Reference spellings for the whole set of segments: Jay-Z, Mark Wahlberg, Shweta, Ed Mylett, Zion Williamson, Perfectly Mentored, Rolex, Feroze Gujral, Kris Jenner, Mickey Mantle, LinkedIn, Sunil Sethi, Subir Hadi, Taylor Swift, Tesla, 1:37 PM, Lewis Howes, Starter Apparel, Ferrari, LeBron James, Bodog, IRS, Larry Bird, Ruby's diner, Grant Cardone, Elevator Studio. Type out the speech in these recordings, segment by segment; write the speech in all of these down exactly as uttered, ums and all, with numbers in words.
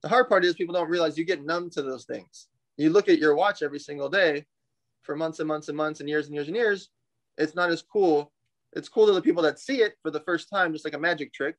The hard part is people don't realize you get numb to those things. You look at your watch every single day for months and months and months and years and years and years. It's not as cool. It's cool to the people that see it for the first time, just like a magic trick.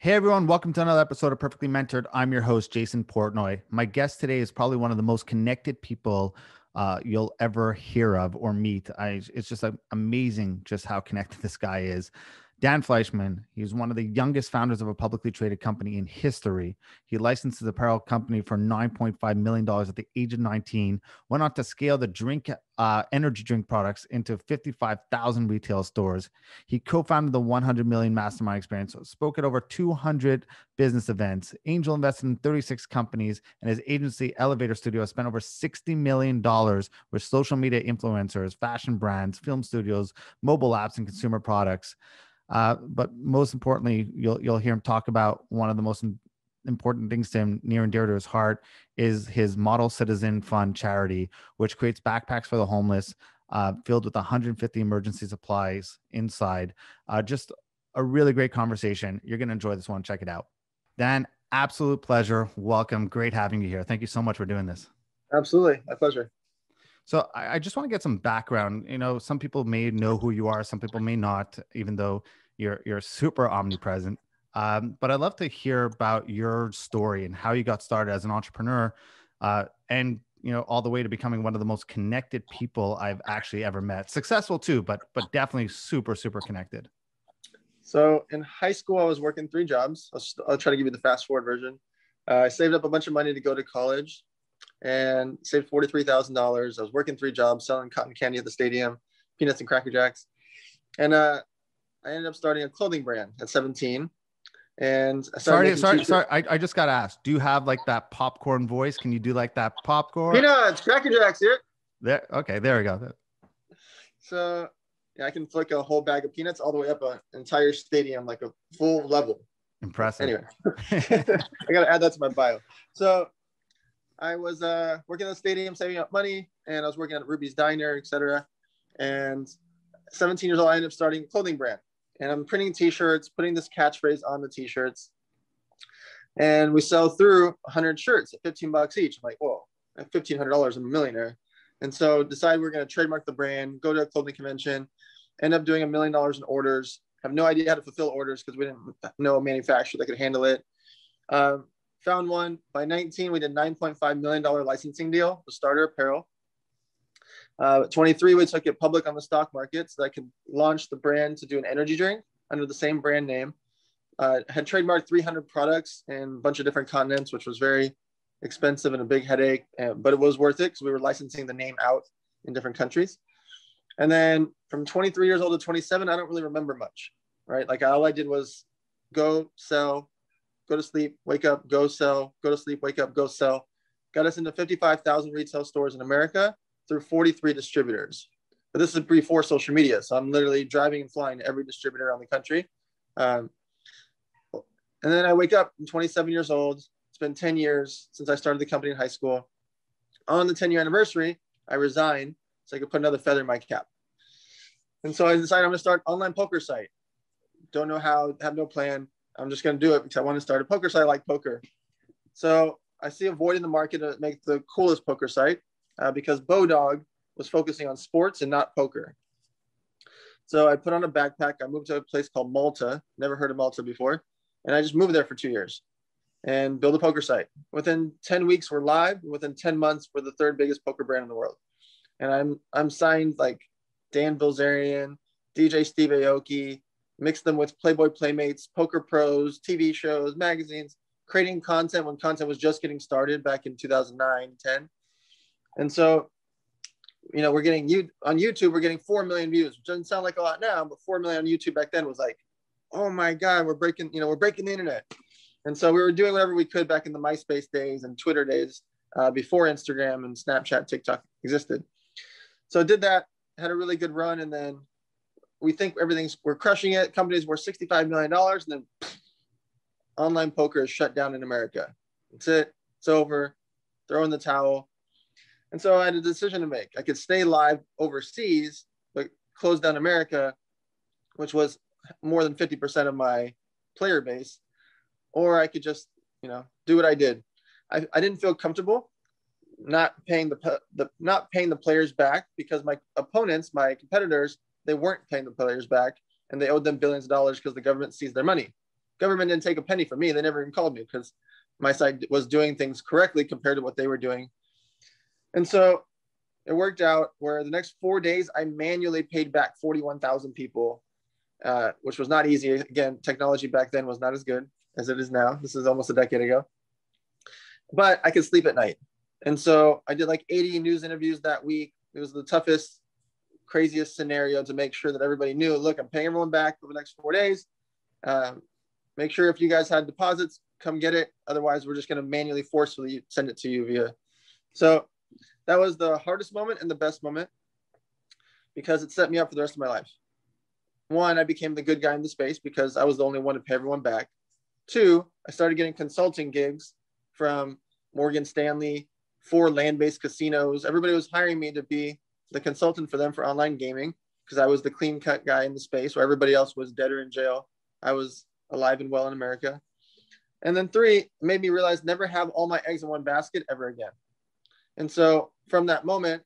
Hey everyone, welcome to another episode of Perfectly Mentored. I'm your host, Jason Portnoy. My guest today is probably one of the most connected people uh, you'll ever hear of or meet. I, it's just uh, amazing just how connected this guy is. Dan Fleischmann, he's one of the youngest founders of a publicly traded company in history. He licensed his apparel company for nine point five million dollars at the age of nineteen, went on to scale the drink, uh, energy drink products into fifty-five thousand retail stores. He co-founded the one hundred million Mastermind Experience, spoke at over two hundred business events, angel invested in thirty-six companies, and his agency, Elevator Studio, has spent over sixty million dollars with social media influencers, fashion brands, film studios, mobile apps, and consumer products. Uh, but most importantly, you'll you'll hear him talk about one of the most important things to him, near and dear to his heart, is his Model Citizen Fund charity, which creates backpacks for the homeless, uh, filled with one hundred fifty emergency supplies inside. Uh, just a really great conversation. You're going to enjoy this one. Check it out. Dan, absolute pleasure. Welcome. Great having you here. Thank you so much for doing this. Absolutely. My pleasure. So I just want to get some background. You know, some people may know who you are. Some people may not, even though you're you're super omnipresent. Um, but I'd love to hear about your story and how you got started as an entrepreneur, uh, and you know, all the way to becoming one of the most connected people I've actually ever met. Successful too, but but definitely super super connected. So in high school, I was working three jobs. I'll, I'll try to give you the fast forward version. Uh, I saved up a bunch of money to go to college and saved forty-three thousand dollars. I was working three jobs, selling cotton candy at the stadium, peanuts and Cracker Jacks. And uh, I ended up starting a clothing brand at seventeen. And I started sorry, sorry, sorry. I, I just got asked, do you have like that popcorn voice? Can you do like that popcorn? Peanuts, Cracker Jacks here. There, okay, there we go. So yeah, I can flick a whole bag of peanuts all the way up an entire stadium, like a full level. Impressive. Anyway, I got to add that to my bio. So I was uh, working at the stadium, saving up money, and I was working at Ruby's Diner, et cetera. And seventeen years old, I ended up starting a clothing brand. And I'm printing T-shirts, putting this catchphrase on the T-shirts. And we sell through one hundred shirts at fifteen bucks each. I'm like, whoa, at fifteen hundred dollars, I'm a millionaire. And so decided we're going to trademark the brand, go to a clothing convention, end up doing a million dollars in orders. Have no idea how to fulfill orders because we didn't know a manufacturer that could handle it. Um, Found one. By nineteen, we did nine point five million dollars licensing deal with Starter Apparel. Uh, at twenty-three, we took it public on the stock market so that I could launch the brand to do an energy drink under the same brand name. Uh, had trademarked three hundred products in a bunch of different continents, which was very expensive and a big headache, and, but it was worth it because we were licensing the name out in different countries. And then from twenty-three years old to twenty-seven, I don't really remember much, right? Like all I did was go, sell, go to sleep, wake up, go sell, go to sleep, wake up, go sell. Got us into fifty-five thousand retail stores in America through forty-three distributors. But this is before social media. So I'm literally driving and flying to every distributor around the country. Um, and then I wake up, I'm twenty-seven years old. It's been ten years since I started the company in high school. On the ten year anniversary, I resign so I could put another feather in my cap. And so I decided I'm gonna start an online poker site. Don't know how, have no plan. I'm just going to do it because I want to start a poker site. I like poker. So I see a void in the market to make the coolest poker site uh, because Bodog was focusing on sports and not poker. So I put on a backpack. I moved to a place called Malta. Never heard of Malta before. And I just moved there for two years and built a poker site. Within ten weeks, we're live. Within ten months, we're the third biggest poker brand in the world. And I'm, I'm signed like Dan Bilzerian, D J Steve Aoki, mix them with Playboy Playmates, poker pros, T V shows, magazines, creating content when content was just getting started back in two thousand nine, ten. And so, you know, we're getting you on YouTube, we're getting four million views, which doesn't sound like a lot now, but four million on YouTube back then was like, oh my God, we're breaking, you know, we're breaking the internet. And so we were doing whatever we could back in the MySpace days and Twitter days uh, before Instagram and Snapchat, TikTok existed. So I did that, had a really good run. And then we think everything's, we're crushing it. Companies worth sixty-five million dollars and then pff, online poker is shut down in America. That's it, it's over, throw in the towel. And so I had a decision to make. I could stay live overseas, but close down America, which was more than fifty percent of my player base, or I could just, you know, do what I did. I, I didn't feel comfortable not paying the, the not paying the players back because my opponents, my competitors, they weren't paying the players back, and they owed them billions of dollars because the government seized their money. Government didn't take a penny from me. They never even called me because my side was doing things correctly compared to what they were doing. And so it worked out where the next four days, I manually paid back forty-one thousand people, uh, which was not easy. Again, technology back then was not as good as it is now. This is almost a decade ago, but I could sleep at night. And so I did like eighty news interviews that week. It was the toughest, craziest scenario to make sure that everybody knew, look, I'm paying everyone back for the next four days. Um, make sure if you guys had deposits, come get it. Otherwise, we're just going to manually forcefully send it to you via. So that was the hardest moment and the best moment because it set me up for the rest of my life. One, I became the good guy in the space because I was the only one to pay everyone back. Two, I started getting consulting gigs from Morgan Stanley, for land-based casinos. Everybody was hiring me to be the consultant for them for online gaming because I was the clean-cut guy in the space where everybody else was dead or in jail. I was alive and well in America. And then three, it made me realize never have all my eggs in one basket ever again. And so from that moment,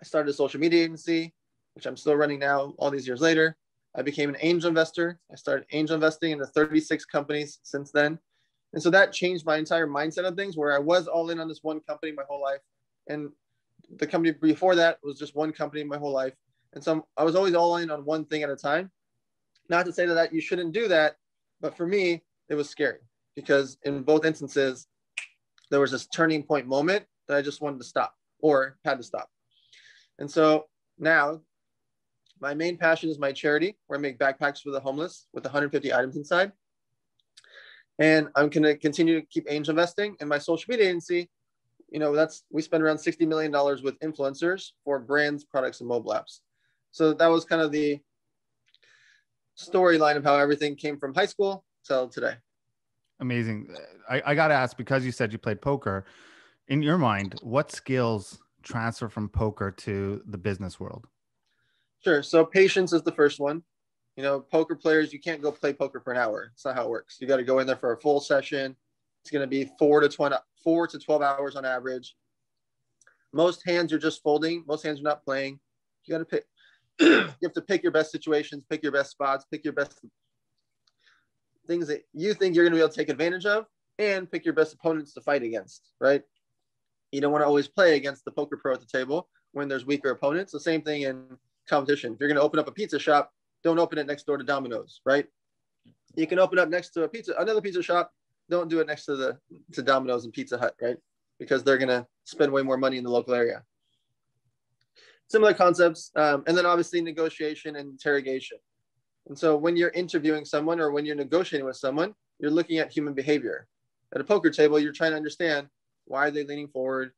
I started a social media agency, which I'm still running now all these years later. I became an angel investor. I started angel investing into thirty-six companies since then. And so that changed my entire mindset of things where I was all in on this one company my whole life. And the company before that was just one company my whole life. And so I was always all in on one thing at a time. Not to say that you shouldn't do that, but for me, it was scary because in both instances, there was this turning point moment that I just wanted to stop or had to stop. And so now my main passion is my charity where I make backpacks for the homeless with one hundred fifty items inside. And I'm going to continue to keep angel investing in my social media agency. You know, that's, we spend around sixty million dollars with influencers for brands, products, and mobile apps. So that was kind of the storyline of how everything came from high school till today. Amazing. I, I got to ask, because you said you played poker, in your mind, what skills transfer from poker to the business world? Sure. So patience is the first one. You know, poker players, you can't go play poker for an hour. It's not how it works. You got to go in there for a full session. It's going to be four to twenty, four to twelve hours on average. Most hands are just folding. Most hands are not playing. You got to pick, you have to pick your best situations, pick your best spots, pick your best things that you think you're going to be able to take advantage of, and pick your best opponents to fight against, right? You don't want to always play against the poker pro at the table when there's weaker opponents. The same thing in competition. If you're going to open up a pizza shop, don't open it next door to Domino's, right? You can open up next to a pizza, another pizza shop. Don't do it next to the to Domino's and Pizza Hut, right? Because they're going to spend way more money in the local area. Similar concepts. Um, and then obviously negotiation and interrogation. And so when you're interviewing someone or when you're negotiating with someone, you're looking at human behavior. At a poker table, you're trying to understand, why are they leaning forward?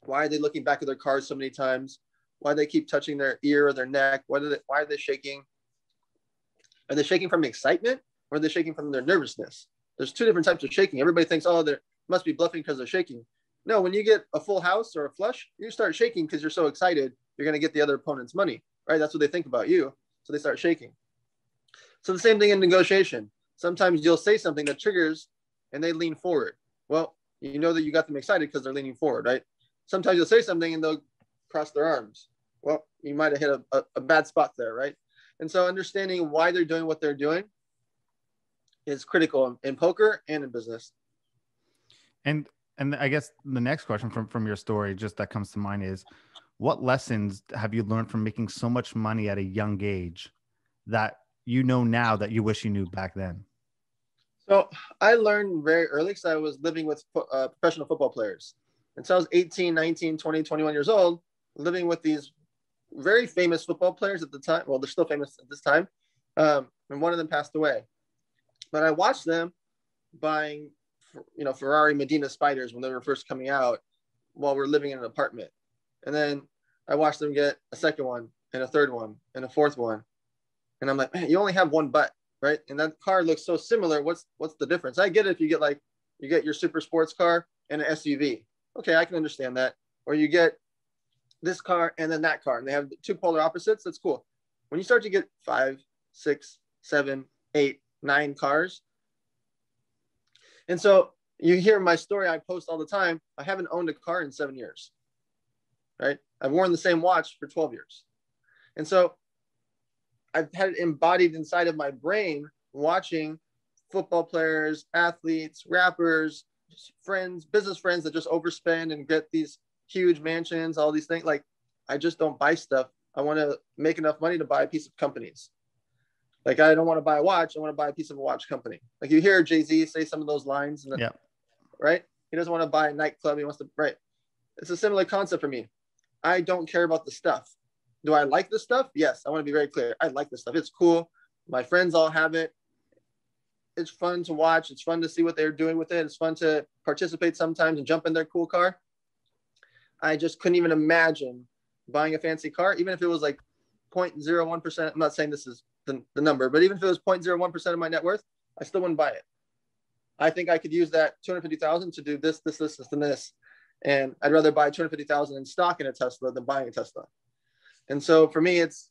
Why are they looking back at their cards so many times? Why do they keep touching their ear or their neck? Why, do they, why are they shaking? Are they shaking from excitement or are they shaking from their nervousness? There's two different types of shaking. Everybody thinks, oh, they must be bluffing because they're shaking. No, when you get a full house or a flush, you start shaking because you're so excited. You're going to get the other opponent's money, right? That's what they think about you. So they start shaking. So the same thing in negotiation. Sometimes you'll say something that triggers and they lean forward. Well, you know that you got them excited because they're leaning forward, right? Sometimes you'll say something and they'll cross their arms. Well, you might have hit a, a, a bad spot there, right? And so understanding why they're doing what they're doing is critical in, in poker and in business. And and I guess the next question from, from your story just that comes to mind is, what lessons have you learned from making so much money at a young age that you know now that you wish you knew back then? So I learned very early because I was living with uh, professional football players. And so I was eighteen, nineteen, twenty, twenty-one years old, living with these very famous football players at the time. Well, they're still famous at this time. Um, and one of them passed away, but I watched them buying, you know, Ferrari Medina Spiders when they were first coming out while we were living in an apartment. And then I watched them get a second one and a third one and a fourth one. And I'm like, man, you only have one butt, right? And that car looks so similar. What's, what's the difference? I get it. If you get like, you get your super sports car and an S U V. Okay. I can understand that. Or you get this car and then that car, and they have two polar opposites. That's cool. When you start to get five, six, seven, eight, nine cars. And so you hear my story I post all the time. I haven't owned a car in seven years, right? I've worn the same watch for twelve years. And so I've had it embodied inside of my brain, watching football players, athletes, rappers, friends, business friends that just overspend and get these huge mansions, all these things. Like, I just don't buy stuff. I want to make enough money to buy a piece of companies. Like, I don't want to buy a watch. I want to buy a piece of a watch company. Like, you hear Jay-Z say some of those lines, and then, yeah. right? He doesn't want to buy a nightclub. He wants to, right? It's a similar concept for me. I don't care about the stuff. Do I like this stuff? Yes. I want to be very clear. I like this stuff. It's cool. My friends all have it. It's fun to watch. It's fun to see what they're doing with it. It's fun to participate sometimes and jump in their cool car. I just couldn't even imagine buying a fancy car, even if it was like zero point zero one percent. I'm not saying this is the, the number, but even if it was zero point zero one percent of my net worth, I still wouldn't buy it. I think I could use that two hundred fifty thousand dollars to do this, this, this, this, and this. And I'd rather buy two hundred fifty thousand dollars in stock in a Tesla than buying a Tesla. And so for me, it's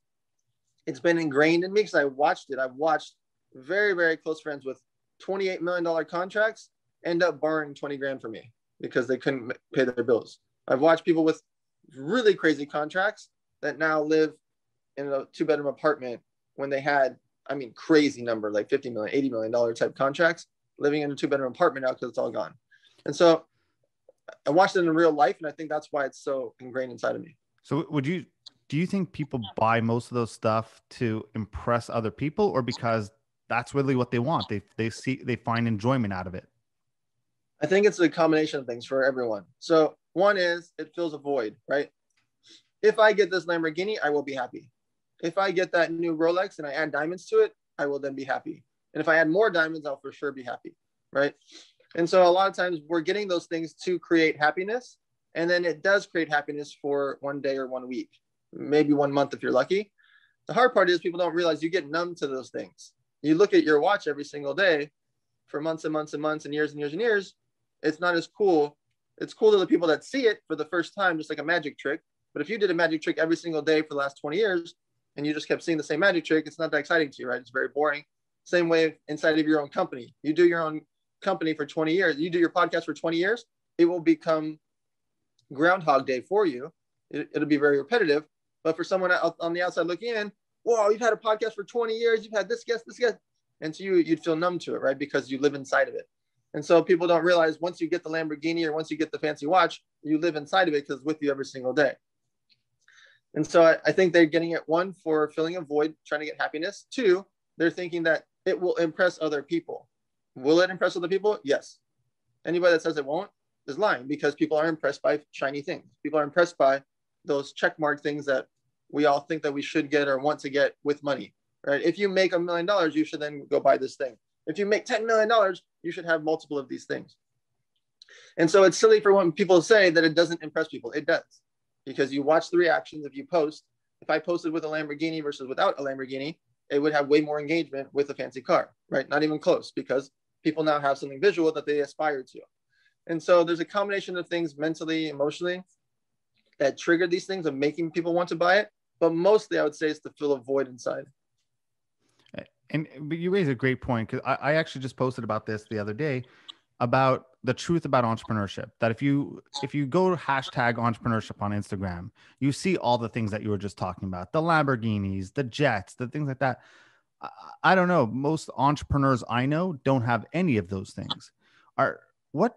it's been ingrained in me because I watched it. I've watched very, very close friends with twenty-eight million dollars contracts end up borrowing twenty grand from me because they couldn't pay their bills. I've watched people with really crazy contracts that now live in a two bedroom apartment when they had, I mean, crazy number, like fifty million, eighty million dollars type contracts, living in a two bedroom apartment now because it's all gone. And so I watched it in real life. And I think that's why it's so ingrained inside of me. So would you, do you think people buy most of those stuff to impress other people, or because that's really what they want? They, they see, they find enjoyment out of it. I think it's a combination of things for everyone. So one is it fills a void, right? If I get this Lamborghini, I will be happy. If I get that new Rolex and I add diamonds to it, I will then be happy. And if I add more diamonds, I'll for sure be happy, right? And so a lot of times we're getting those things to create happiness. And then it does create happiness for one day or one week, maybe one month if you're lucky. The hard part is people don't realize you get numb to those things. You look at your watch every single day for months and months and months and years and years and years. It's not as cool. It's cool to the people that see it for the first time, just like a magic trick. But if you did a magic trick every single day for the last twenty years and you just kept seeing the same magic trick, it's not that exciting to you, right? It's very boring. Same way inside of your own company. You do your own company for twenty years. You do your podcast for twenty years. It will become Groundhog Day for you. It, it'll be very repetitive. But for someone on the outside looking in, whoa, you've had a podcast for twenty years. You've had this guest, this guest. And so you, you'd feel numb to it, right? Because you live inside of it. And so people don't realize once you get the Lamborghini or once you get the fancy watch, you live inside of it because it's with you every single day. And so I, I think they're getting it, one, for filling a void, trying to get happiness. Two, they're thinking that it will impress other people. Will it impress other people? Yes. Anybody that says it won't is lying, because people are impressed by shiny things. People are impressed by those checkmark things that we all think that we should get or want to get with money, right? If you make a million dollars, you should then go buy this thing. If you make ten million dollars, you should have multiple of these things. And so it's silly for when people say that it doesn't impress people. It does, because you watch the reactions. If you post, if I posted with a Lamborghini versus without a Lamborghini, it would have way more engagement with a fancy car, right? Not even close, because people now have something visual that they aspire to. And so there's a combination of things mentally, emotionally, that trigger these things of making people want to buy it. But mostly I would say it's to fill a void inside. And but you raise a great point, because I, I actually just posted about this the other day, about the truth about entrepreneurship, that if you if you go to hashtag entrepreneurship on Instagram, you see all the things that you were just talking about, the Lamborghinis, the jets, the things like that. I, I don't know. Most entrepreneurs I know don't have any of those things. Are what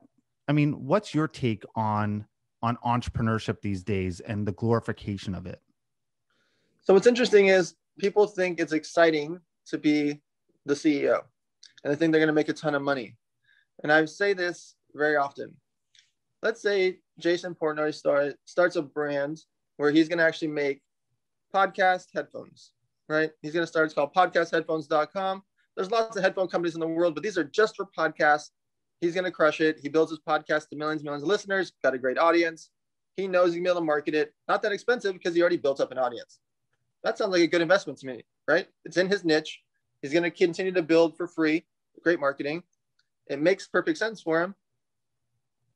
I mean, what's your take on on entrepreneurship these days and the glorification of it? So what's interesting is people think it's exciting to be the C E O, and they think they're going to make a ton of money. And I say this very often. Let's say Jason Portnoy start, starts a brand where he's going to actually make podcast headphones, right? He's going to start, it's called podcast headphones dot com. There's lots of headphone companies in the world, but these are just for podcasts. He's going to crush it. He builds his podcast to millions and millions of listeners, got a great audience. He knows he can be able to market it. Not that expensive, because he already built up an audience. That sounds like a good investment to me, right? It's in his niche. He's going to continue to build for free. Great marketing. It makes perfect sense for him.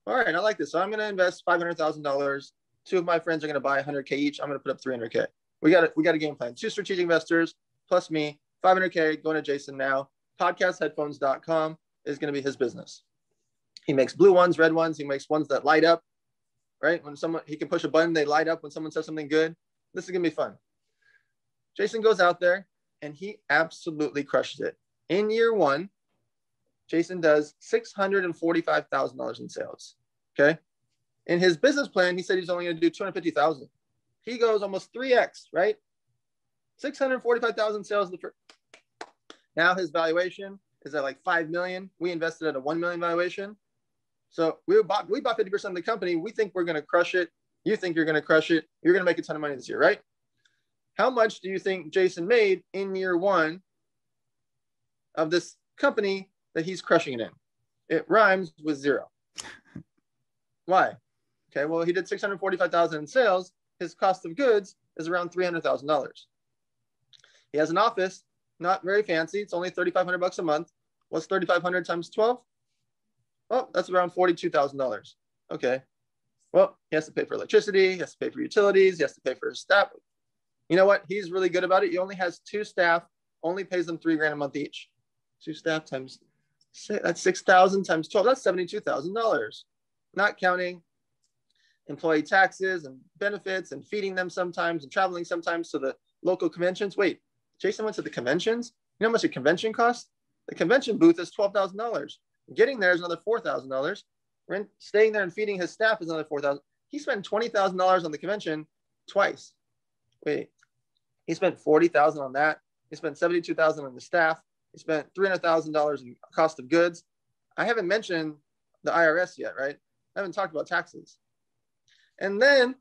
All right, I like this. So I'm going to invest five hundred thousand dollars. Two of my friends are going to buy one hundred K each. I'm going to put up three hundred K. We got a, we got a game plan. Two strategic investors plus me. five hundred K going to Jason now. podcast headphones dot com is going to be his business. He makes blue ones, red ones. He makes ones that light up, right? When someone, he can push a button, they light up when someone says something good. This is going to be fun. Jason goes out there and he absolutely crushes it. In year one, Jason does six hundred forty-five thousand dollars in sales, okay? In his business plan, he said he's only going to do two hundred fifty thousand dollars. He goes almost three X, right? six hundred forty-five thousand dollars sales. The first. Now his valuation is at like five million dollars. We invested at a one million dollars valuation. So we bought, we bought fifty percent of the company. We think we're going to crush it. You think you're going to crush it. You're going to make a ton of money this year, right? How much do you think Jason made in year one of this company that he's crushing it in? It rhymes with zero. Why? Okay, well, he did six hundred forty-five thousand dollars in sales. His cost of goods is around three hundred thousand dollars. He has an office, not very fancy. It's only thirty-five hundred dollars a month. What's thirty-five hundred dollars times twelve? Well, that's around forty-two thousand dollars. Okay. Well, he has to pay for electricity. He has to pay for utilities. He has to pay for his staff. You know what? He's really good about it. He only has two staff, only pays them three grand a month each. Two staff times, that's six thousand times twelve. That's seventy-two thousand dollars. Not counting employee taxes and benefits and feeding them sometimes and traveling sometimes to the local conventions. Wait, Jason went to the conventions? You know how much a convention costs? The convention booth is twelve thousand dollars. Getting there is another four thousand dollars. Rent, staying there and feeding his staff is another four thousand dollars. He spent twenty thousand dollars on the convention twice. Wait, he spent forty thousand dollars on that. He spent seventy-two thousand dollars on the staff. He spent three hundred thousand dollars in cost of goods. I haven't mentioned the I R S yet, right? I haven't talked about taxes. And then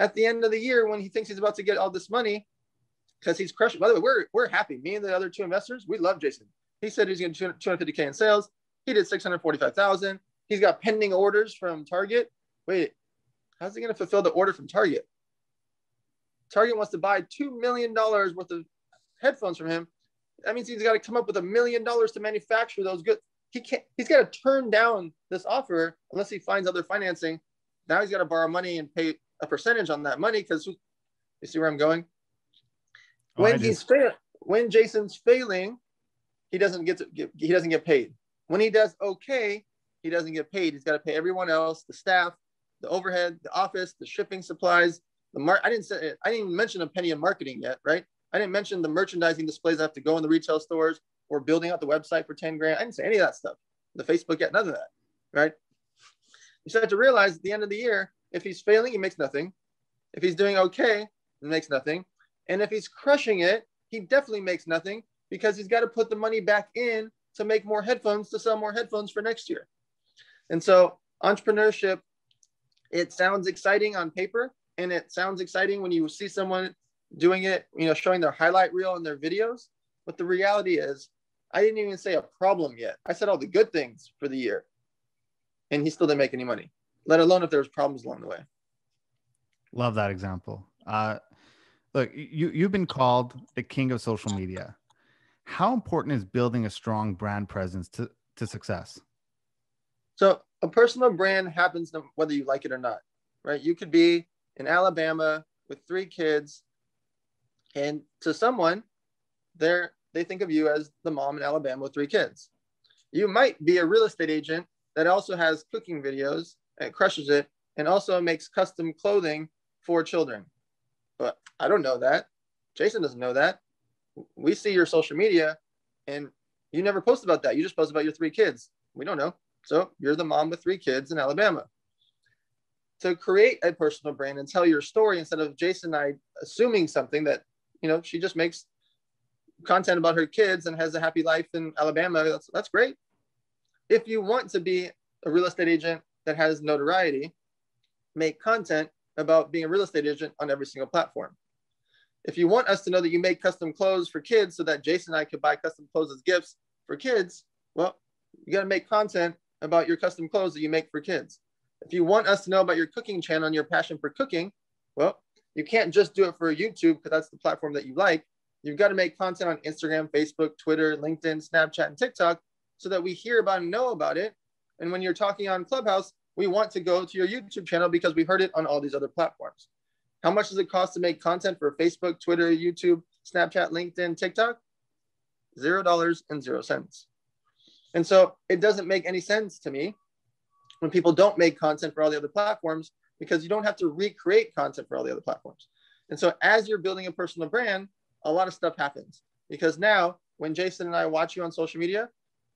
at the end of the year, when he thinks he's about to get all this money, because he's crushing, by the way, we're, we're happy. Me and the other two investors, we love Jason. He said he's going to do two hundred fifty K in sales. He did six hundred forty-five thousand. He's got pending orders from Target. Wait, how's he going to fulfill the order from Target? Target wants to buy two million dollars worth of headphones from him. That means he's got to come up with a million dollars to manufacture those goods. He can't, he's got to turn down this offer unless he finds other financing. Now he's got to borrow money and pay a percentage on that money because you see where I'm going? Oh, when he's fail, when Jason's failing, he doesn't get, to get he doesn't get paid. When he does okay, he doesn't get paid. He's got to pay everyone else, the staff, the overhead, the office, the shipping supplies, the mar- I didn't say I didn't even mention a penny in marketing yet, right? I didn't mention the merchandising displays that have to go in the retail stores. Or building out the website for ten grand. I didn't say any of that stuff. The Facebook yet, none of that, right? You start to realize at the end of the year, if he's failing, he makes nothing. If he's doing okay, he makes nothing. And if he's crushing it, he definitely makes nothing because he's got to put the money back in to make more headphones, to sell more headphones for next year. And so entrepreneurship, it sounds exciting on paper and it sounds exciting when you see someone doing it, you know, showing their highlight reel in their videos. But the reality is, I didn't even say a problem yet. I said all the good things for the year. And he still didn't make any money, let alone if there was problems along the way. Love that example. Uh, look, you, you've been called the king of social media. How important is building a strong brand presence to, to success? So a personal brand happens whether you like it or not, right? You could be in Alabama with three kids. And to someone, they're they think of you as the mom in Alabama with three kids. You might be a real estate agent that also has cooking videos and crushes it and also makes custom clothing for children. But I don't know that. Jason doesn't know that. We see your social media and you never post about that. You just post about your three kids. We don't know. So you're the mom with three kids in Alabama. To create a personal brand and tell your story instead of Jason and I assuming something that, you know, she just makes content about her kids and has a happy life in Alabama. That's, that's great. If you want to be a real estate agent that has notoriety, make content about being a real estate agent on every single platform. If you want us to know that you make custom clothes for kids so that Jason and I could buy custom clothes as gifts for kids, well, you got to make content about your custom clothes that you make for kids. If you want us to know about your cooking channel and your passion for cooking, well, you can't just do it for YouTube because that's the platform that you like. You've got to make content on Instagram, Facebook, Twitter, LinkedIn, Snapchat, and TikTok so that we hear about and know about it. And when you're talking on Clubhouse, we want to go to your YouTube channel because we heard it on all these other platforms. How much does it cost to make content for Facebook, Twitter, YouTube, Snapchat, LinkedIn, TikTok? Zero dollars and zero cents. And so it doesn't make any sense to me when people don't make content for all the other platforms, because you don't have to recreate content for all the other platforms. And so as you're building a personal brand, a lot of stuff happens, because now when Jason and I watch you on social media,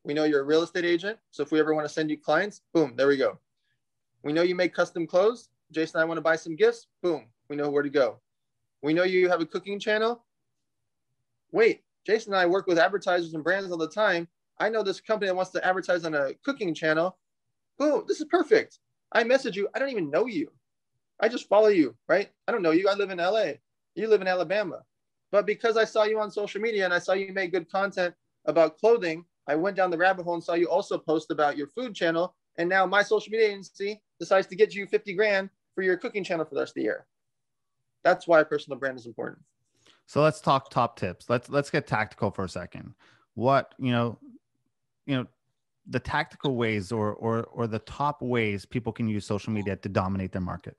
we know you're a real estate agent. So if we ever want to send you clients, boom, there we go. We know you make custom clothes. Jason and I want to buy some gifts. Boom, we know where to go. We know you have a cooking channel. Wait, Jason and I work with advertisers and brands all the time. I know this company that wants to advertise on a cooking channel. Boom, this is perfect. I message you. I don't even know you. I just follow you, right? I don't know you. I live in L A. You live in Alabama. But because I saw you on social media and I saw you make good content about clothing, I went down the rabbit hole and saw you also post about your food channel. And now my social media agency decides to get you fifty grand for your cooking channel for the rest of the year. That's why a personal brand is important. So let's talk top tips. Let's, let's get tactical for a second. What, you know, you know, the tactical ways or, or, or the top ways people can use social media to dominate their market.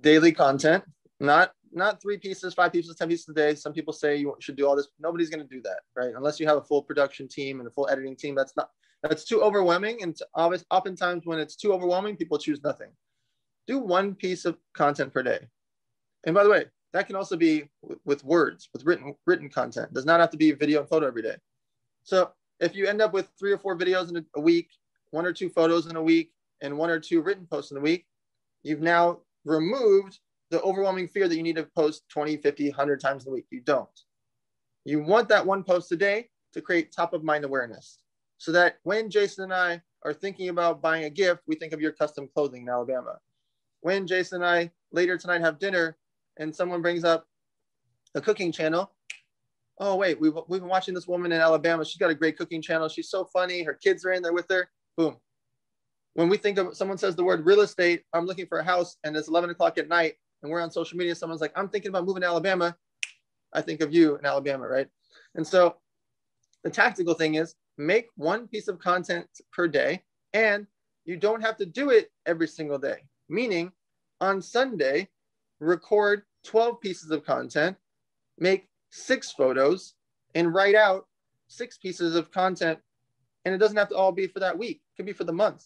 Daily content, not, not three pieces, five pieces, ten pieces a day. Some people say you should do all this. Nobody's going to do that, right? Unless you have a full production team and a full editing team. That's not, that's too overwhelming. And obviously, oftentimes when it's too overwhelming, people choose nothing. Do one piece of content per day. And by the way, that can also be with words, with written, written content. It does not have to be video and photo every day. So if you end up with three or four videos in a week, one or two photos in a week, and one or two written posts in a week, you've now removed the overwhelming fear that you need to post twenty, fifty, a hundred times a week. You don't. You want that one post a day to create top of mind awareness, so that when Jason and I are thinking about buying a gift, we think of your custom clothing in Alabama. When Jason and I later tonight have dinner and someone brings up a cooking channel, oh wait, we've, we've been watching this woman in Alabama. She's got a great cooking channel. She's so funny. Her kids are in there with her. Boom. When we think of, someone says the word real estate, I'm looking for a house, and it's eleven o'clock at night and we're on social media. Someone's like, I'm thinking about moving to Alabama. I think of you in Alabama, right? And so the tactical thing is make one piece of content per day, and you don't have to do it every single day. Meaning on Sunday, record twelve pieces of content, make six photos, and write out six pieces of content. And it doesn't have to all be for that week. It can be for the month.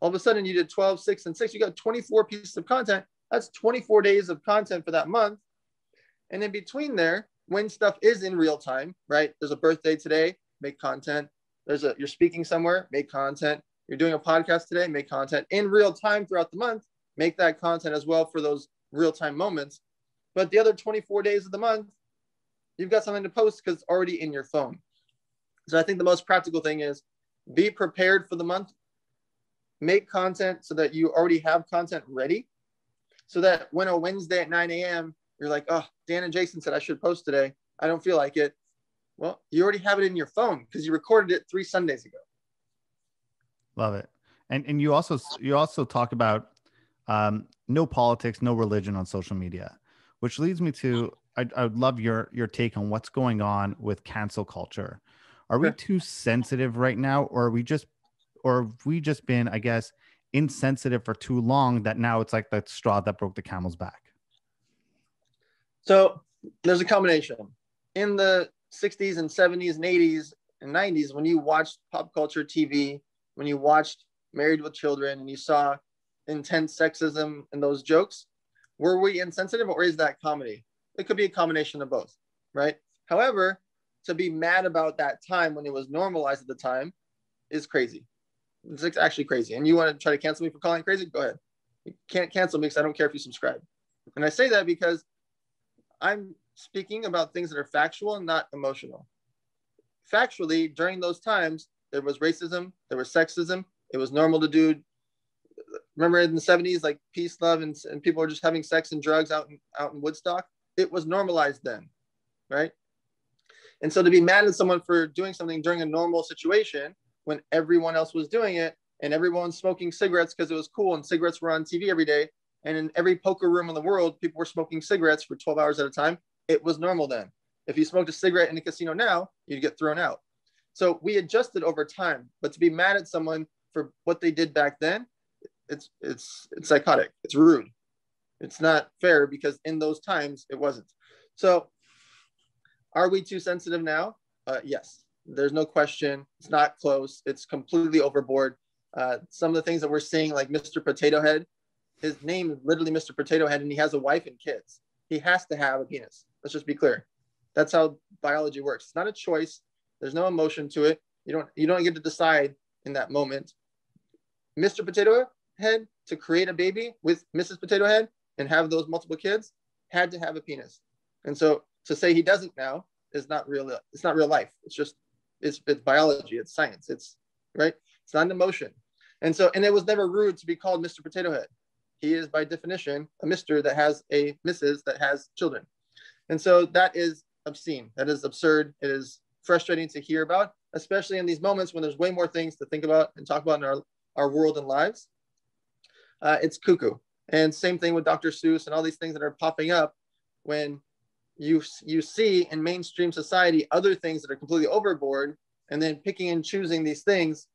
All of a sudden you did twelve, six, and six. You got twenty-four pieces of content. That's twenty-four days of content for that month. And in between there, when stuff is in real time, right? There's a birthday today, make content. There's a, you're speaking somewhere, make content. You're doing a podcast today, make content. In real time throughout the month, make that content as well for those real-time moments. But the other twenty-four days of the month, you've got something to post because it's already in your phone. So I think the most practical thing is be prepared for the month. Make content so that you already have content ready, so that when a Wednesday at nine a m, you're like, oh, Dan and Jason said I should post today. I don't feel like it. Well, you already have it in your phone because you recorded it three Sundays ago. Love it. And, and you also, you also talk about um, no politics, no religion on social media, which leads me to, I, I would love your, your take on what's going on with cancel culture. Are we too sensitive right now? Or are we just, or have we just been, I guess, insensitive for too long that now it's like that straw that broke the camel's back? So there's a combination. In the sixties and seventies and eighties and nineties, when you watched pop culture T V, when you watched Married with Children and you saw intense sexism and those jokes, were we insensitive or is that comedy? It could be a combination of both, right? However, to be mad about that time when it was normalized at the time is crazy. It's actually crazy. And you want to try to cancel me for calling crazy? Go ahead. You can't cancel me because I don't care if you subscribe. And I say that because I'm speaking about things that are factual and not emotional. Factually, during those times, there was racism, there was sexism. It was normal to do. Remember in the seventies, like peace, love, and, and people were just having sex and drugs out in, out in Woodstock. It was normalized then, right? And so to be mad at someone for doing something during a normal situation when everyone else was doing it and everyone's smoking cigarettes because it was cool and cigarettes were on T V every day. And in every poker room in the world, people were smoking cigarettes for twelve hours at a time. It was normal then. If you smoked a cigarette in a casino now, you'd get thrown out. So we adjusted over time, but to be mad at someone for what they did back then, it's it's it's psychotic. It's rude. It's not fair because in those times it wasn't. So Are we too sensitive now? Uh, yes, there's no question. It's not close. It's completely overboard. Uh, some of the things that we're seeing, like Mister Potato Head, his name is literally Mister Potato Head, and he has a wife and kids. He has to have a penis. Let's just be clear. That's how biology works. It's not a choice. There's no emotion to it. You don't, you don't get to decide in that moment. Mister Potato Head, to create a baby with Missus Potato Head and have those multiple kids, had to have a penis. And so to say he doesn't now is not real. It's not real life. It's just, it's, it's biology. It's science. It's right. It's not an emotion. And so, and it was never rude to be called Mister Potato Head. He is by definition a mister that has a missus that has children. And so that is obscene. That is absurd. It is frustrating to hear about, especially in these moments when there's way more things to think about and talk about in our, our world and lives. Uh, it's cuckoo. And same thing with Doctor Seuss and all these things that are popping up when you, you see in mainstream society other things that are completely overboard, and then picking and choosing these things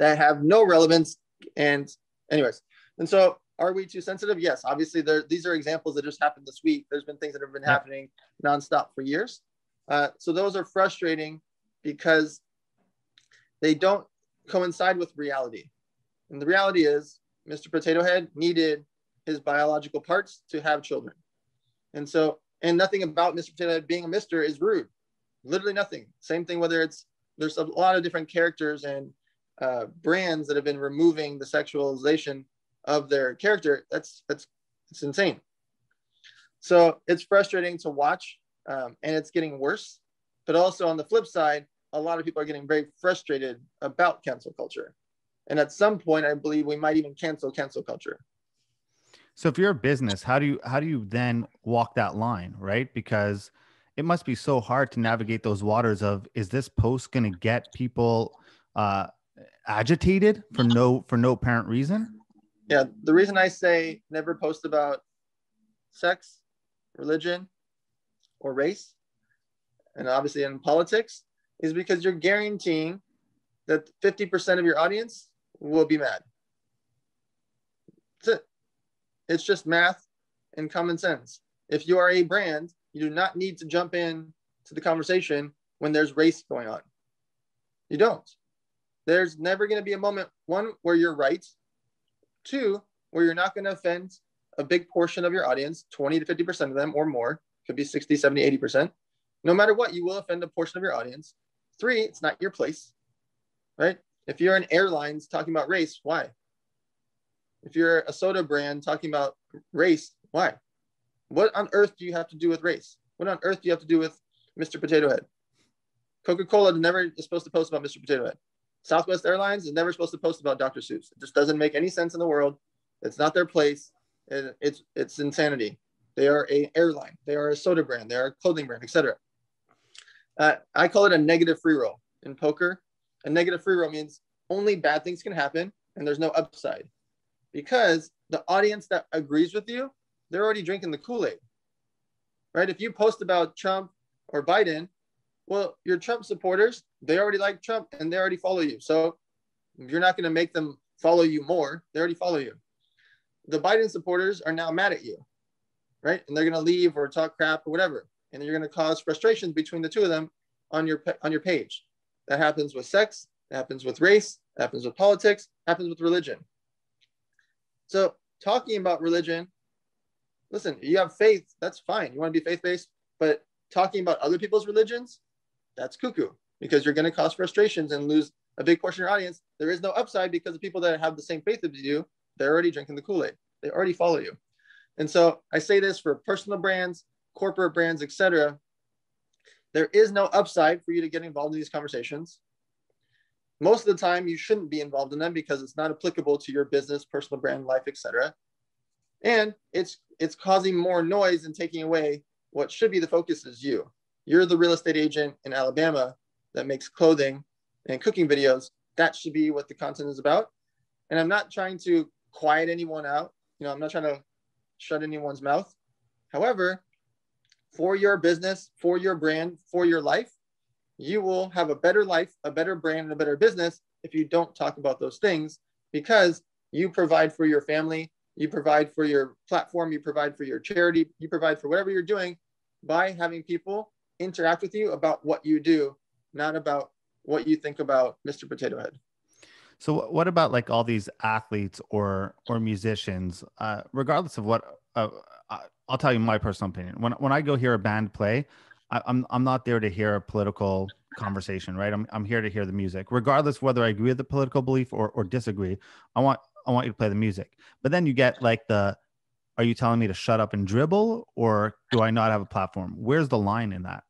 that have no relevance. And anyways, and so are we too sensitive? Yes, obviously there, these are examples that just happened this week. There's been things that have been happening nonstop for years. Uh, so those are frustrating because they don't coincide with reality. And the reality is Mister Potato Head needed his biological parts to have children. And so, and nothing about Mister Potato Head being a mister is rude, literally nothing. Same thing, whether it's, there's a lot of different characters and uh, brands that have been removing the sexualization of their character. That's, that's, it's insane. So it's frustrating to watch. Um, and it's getting worse, but also on the flip side, a lot of people are getting very frustrated about cancel culture. And at some point, I believe we might even cancel cancel culture. So if you're a business, how do you, how do you then walk that line, right? Because it must be so hard to navigate those waters of, is this post going to get people uh, agitated for no, for no apparent reason? Yeah. The reason I say never post about sex, religion, or race, and obviously in politics, is because you're guaranteeing that fifty percent of your audience will be mad. That's it. It's just math and common sense. If you are a brand, you do not need to jump in to the conversation when there's race going on. You don't. There's never going to be a moment, one, where you're right, two, where you're not going to offend a big portion of your audience, twenty to fifty percent of them or more. Could be sixty, seventy, eighty percent. No matter what, you will offend a portion of your audience. Three, it's not your place, right? If you're an airlines talking about race, why? If you're a soda brand talking about race, why? What on earth do you have to do with race? What on earth do you have to do with Mister Potato Head? Coca-Cola never is supposed to post about Mister Potato Head. Southwest Airlines is never supposed to post about Doctor Seuss. It just doesn't make any sense in the world. It's not their place. It, it's, it's insanity. They are an airline. They are a soda brand. They are a clothing brand, et cetera. Uh, I call it a negative free roll in poker. A negative free roll means only bad things can happen and there's no upside, because the audience that agrees with you, they're already drinking the Kool-Aid, right? If you post about Trump or Biden, well, your Trump supporters, they already like Trump and they already follow you. So you're not going to make them follow you more. They already follow you. The Biden supporters are now mad at you, right? And they're going to leave or talk crap or whatever. And then you're going to cause frustrations between the two of them on your, on your page. That happens with sex, that happens with race, that happens with politics, happens with religion. So talking about religion, listen, you have faith, that's fine. You want to be faith-based, but talking about other people's religions, that's cuckoo, because you're going to cause frustrations and lose a big portion of your audience. There is no upside because the people that have the same faith as you, they're already drinking the Kool-Aid. They already follow you. And so I say this for personal brands, corporate brands, et cetera. There is no upside for you to get involved in these conversations. Most of the time you shouldn't be involved in them because it's not applicable to your business, personal brand, life, et cetera. And it's, it's causing more noise and taking away what should be the focus is you. You're the real estate agent in Alabama that makes clothing and cooking videos. That should be what the content is about. And I'm not trying to quiet anyone out. You know, I'm not trying to shut anyone's mouth. However, for your business, for your brand, for your life, you will have a better life, a better brand, and a better business if you don't talk about those things, because you provide for your family, you provide for your platform, you provide for your charity, you provide for whatever you're doing by having people interact with you about what you do, not about what you think about Mister Potato Head. So what about like all these athletes or or musicians, uh, regardless of what, uh, I'll tell you my personal opinion. When when I go hear a band play, I, I'm I'm not there to hear a political conversation, right? I'm I'm here to hear the music, regardless whether I agree with the political belief or or disagree. I want I want you to play the music. But then you get like the, are you telling me to shut up and dribble, or do I not have a platform? Where's the line in that?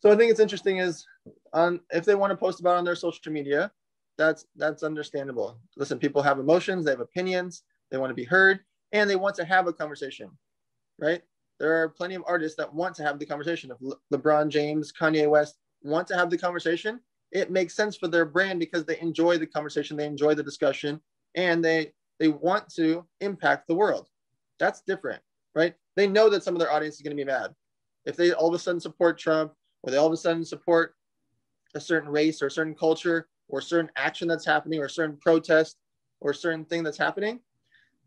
So I think it's interesting is, on if they want to post about it on their social media, that's that's understandable. Listen, people have emotions, they have opinions, they want to be heard, and they want to have a conversation, right? There are plenty of artists that want to have the conversation. If Le- LeBron James, Kanye West want to have the conversation, it makes sense for their brand because they enjoy the conversation, they enjoy the discussion, and they they want to impact the world. That's different, right? They know that some of their audience is going to be mad. If they all of a sudden support Trump, or they all of a sudden support a certain race or a certain culture or a certain action that's happening or a certain protest or a certain thing that's happening,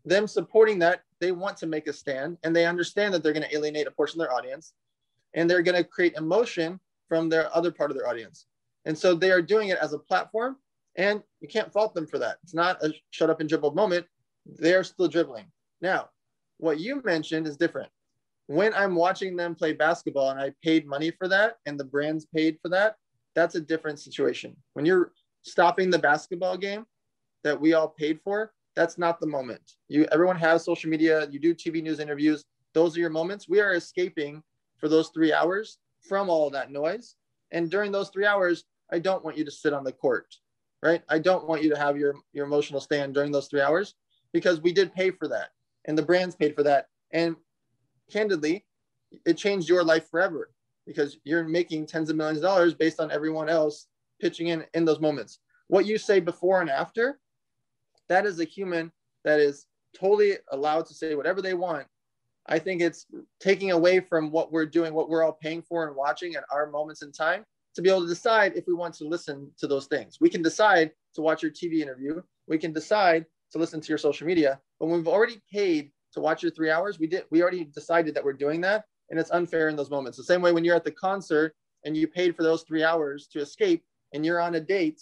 them supporting that, they want to make a stand, and they understand that they're going to alienate a portion of their audience, and they're going to create emotion from their other part of their audience. And so they are doing it as a platform, and you can't fault them for that. It's not a shut up and dribble moment. They're still dribbling. Now, what you mentioned is different. When I'm watching them play basketball and I paid money for that and the brand's paid for that, that's a different situation. When you're stopping the basketball game that we all paid for, that's not the moment. You, everyone has social media, you do T V news interviews. Those are your moments. We are escaping for those three hours from all of that noise. And during those three hours, I don't want you to sit on the court, right? I don't want you to have your, your emotional stand during those three hours because we did pay for that and the brands paid for that. And candidly, it changed your life forever because you're making tens of millions of dollars based on everyone else pitching in in those moments. What you say before and after, that is a human that is totally allowed to say whatever they want. I think it's taking away from what we're doing, what we're all paying for and watching at our moments in time to be able to decide if we want to listen to those things. We can decide to watch your T V interview. We can decide to listen to your social media. But when we've already paid to watch your three hours, we did. We already decided that we're doing that. And it's unfair in those moments. The same way when you're at the concert and you paid for those three hours to escape and you're on a date,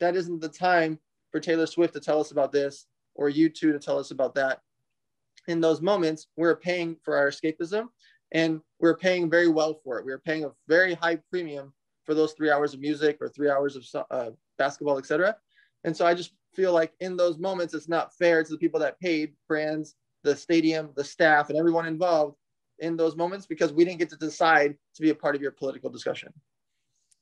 that isn't the time for Taylor Swift to tell us about this or you two to tell us about that. In those moments, we're paying for our escapism and we're paying very well for it. We're paying a very high premium for those three hours of music or three hours of uh, basketball, et cetera. And so I just feel like in those moments, it's not fair to the people that paid, brands, the stadium, the staff, and everyone involved in those moments, because we didn't get to decide to be a part of your political discussion.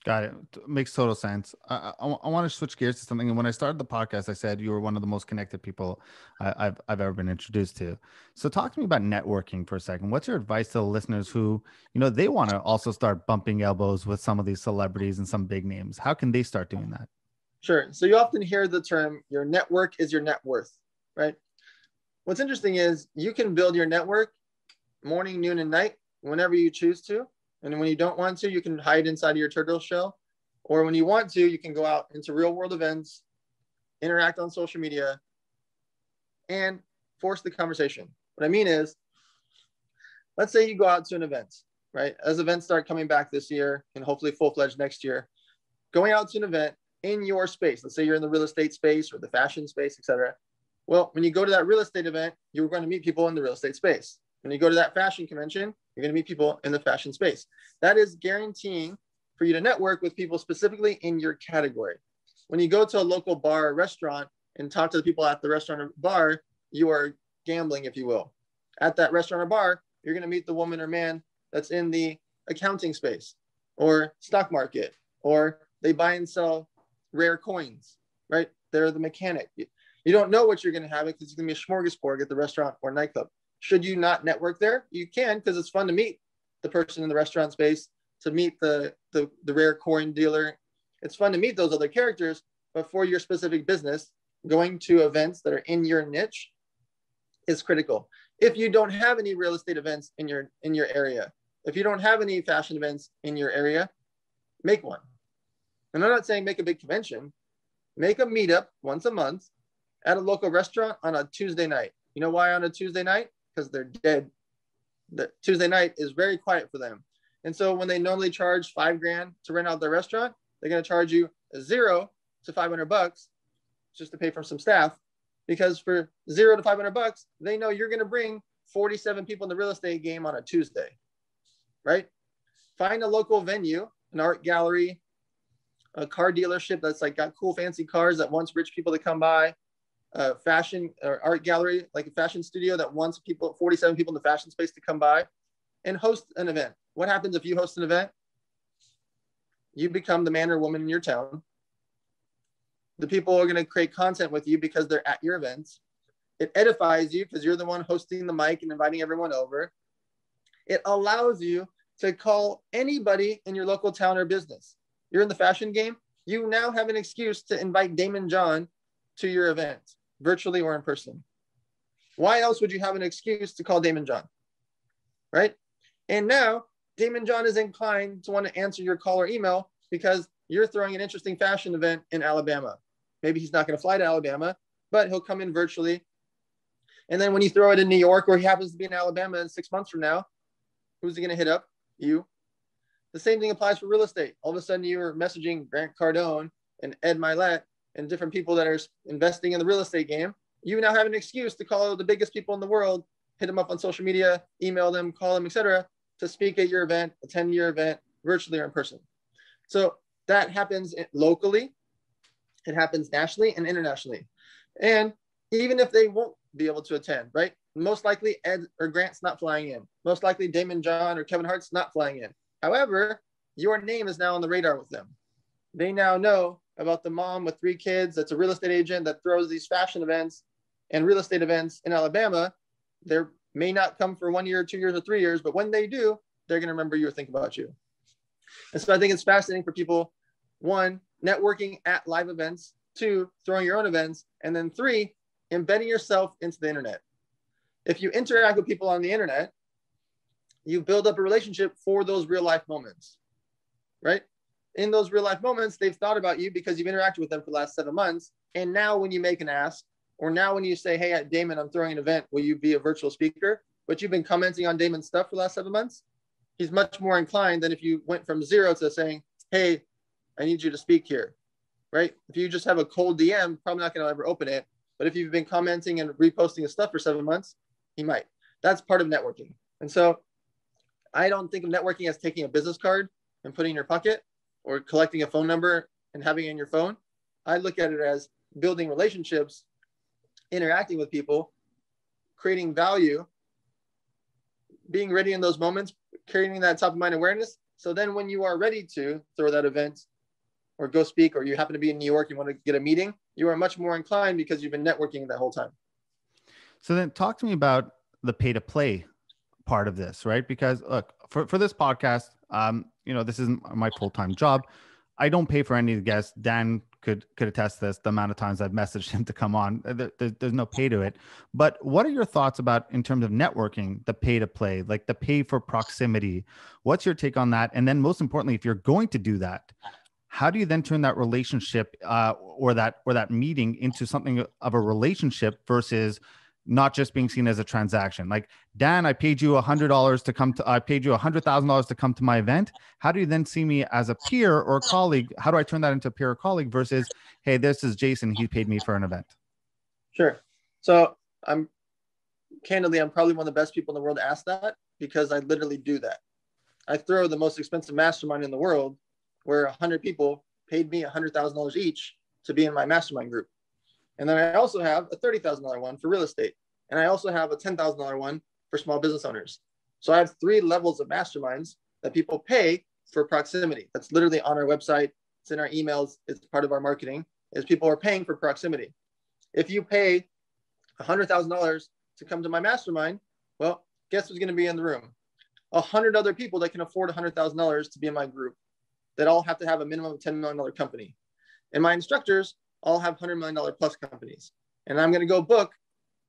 Got it. Makes total sense. I, I, I want to switch gears to something. And when I started the podcast, I said you were one of the most connected people I, I've I've ever been introduced to. So talk to me about networking for a second. What's your advice to the listeners who, you know, they want to also start bumping elbows with some of these celebrities and some big names? How can they start doing that? Sure. So you often hear the term, your network is your net worth, right? What's interesting is you can build your network morning, noon, and night whenever you choose to. And when you don't want to, you can hide inside of your turtle shell. Or when you want to, you can go out into real world events, interact on social media, and force the conversation. What I mean is, let's say you go out to an event, right? As events start coming back this year and hopefully full-fledged next year, going out to an event in your space, let's say you're in the real estate space or the fashion space, et cetera. Well, when you go to that real estate event, you're going to meet people in the real estate space. When you go to that fashion convention, you're going to meet people in the fashion space. That is guaranteeing for you to network with people specifically in your category. When you go to a local bar or restaurant and talk to the people at the restaurant or bar, you are gambling, if you will. At that restaurant or bar, you're going to meet the woman or man that's in the accounting space or stock market, or they buy and sell rare coins, right? They're the mechanic. You don't know what you're going to have because it's going to be a smorgasbord at the restaurant or nightclub. Should you not network there? You can, because it's fun to meet the person in the restaurant space, to meet the, the, the rare coin dealer. It's fun to meet those other characters, but for your specific business, going to events that are in your niche is critical. If you don't have any real estate events in your, in your area, if you don't have any fashion events in your area, make one. And I'm not saying make a big convention, make a meetup once a month at a local restaurant on a Tuesday night. You know why on a Tuesday night? Because they're dead. The Tuesday night is very quiet for them. And so when they normally charge five grand to rent out their restaurant, they're going to charge you zero to five hundred bucks just to pay for some staff, because for zero to five hundred bucks, they know you're going to bring forty-seven people in the real estate game on a Tuesday, right? Find a local venue, an art gallery, a car dealership that's like got cool, fancy cars that wants rich people to come by, a fashion or art gallery, like a fashion studio that wants people, forty-seven people in the fashion space to come by, and host an event. What happens if you host an event? You become the man or woman in your town. The people are going to create content with you because they're at your events. It edifies you because you're the one hosting the mic and inviting everyone over. It allows you to call anybody in your local town or business. You're in the fashion game. You now have an excuse to invite Damon John to your event, virtually or in person. Why else would you have an excuse to call Damon John, right? And now Damon John is inclined to want to answer your call or email because you're throwing an interesting fashion event in Alabama. Maybe he's not going to fly to Alabama, but he'll come in virtually. And then when you throw it in New York, or he happens to be in Alabama in six months from now, who's he going to hit up? You. The same thing applies for real estate. All of a sudden you're messaging Grant Cardone and Ed Mylett and different people that are investing in the real estate game. You now have an excuse to call the biggest people in the world, hit them up on social media, email them, call them, et cetera, to speak at your event, attend your event, virtually or in person. So that happens locally. It happens nationally and internationally. And even if they won't be able to attend, right? Most likely Ed or Grant's not flying in. Most likely Damon John or Kevin Hart's not flying in. However, your name is now on the radar with them. They now know about the mom with three kids that's a real estate agent that throws these fashion events and real estate events in Alabama. They may not come for one year, two years, or three years, but when they do, they're going to remember you or think about you. And so I think it's fascinating for people, one, networking at live events, two, throwing your own events, and then three, embedding yourself into the internet. If you interact with people on the internet, you build up a relationship for those real life moments, right? In those real life moments, they've thought about you because you've interacted with them for the last seven months. And now when you make an ask, or now when you say, hey, Damon, I'm throwing an event, will you be a virtual speaker? But you've been commenting on Damon's stuff for the last seven months. He's much more inclined than if you went from zero to saying, hey, I need you to speak here, right? If you just have a cold D M, probably not going to ever open it. But if you've been commenting and reposting his stuff for seven months, he might. That's part of networking. And so I don't think of networking as taking a business card and putting it in your pocket or collecting a phone number and having it in your phone. I look at it as building relationships, interacting with people, creating value, being ready in those moments, creating that top of mind awareness. So then when you are ready to throw that event or go speak, or you happen to be in New York, you want to get a meeting, you are much more inclined because you've been networking that whole time. So then talk to me about the pay to play part of this, right? Because look, for, for this podcast, um, you know, this isn't my full-time job. I don't pay for any of the guests. Dan could, could attest this, the amount of times I've messaged him to come on, there, there, there's no pay to it. But what are your thoughts about, in terms of networking, the pay to play, like the pay for proximity? What's your take on that? And then most importantly, if you're going to do that, how do you then turn that relationship uh, or that, or that meeting into something of a relationship versus not just being seen as a transaction? Like, Dan, I paid you a hundred dollars to come to, I paid you a hundred thousand dollars to come to my event. How do you then see me as a peer or a colleague? How do I turn that into a peer or colleague versus, hey, this is Jason, he paid me for an event? Sure. So I'm candidly, I'm probably one of the best people in the world to ask that, because I literally do that. I throw the most expensive mastermind in the world, where one hundred people paid me one hundred thousand dollars each to be in my mastermind group. And then I also have a thirty thousand dollars one for real estate. And I also have a ten thousand dollars one for small business owners. So I have three levels of masterminds that people pay for proximity. That's literally on our website. It's in our emails. It's part of our marketing, is people are paying for proximity. If you pay one hundred thousand dollars to come to my mastermind, well, guess who's going to be in the room? one hundred other people that can afford one hundred thousand dollars to be in my group, that all have to have a minimum of ten million dollars company. And my instructors all have one hundred million dollars plus companies. And I'm going to go book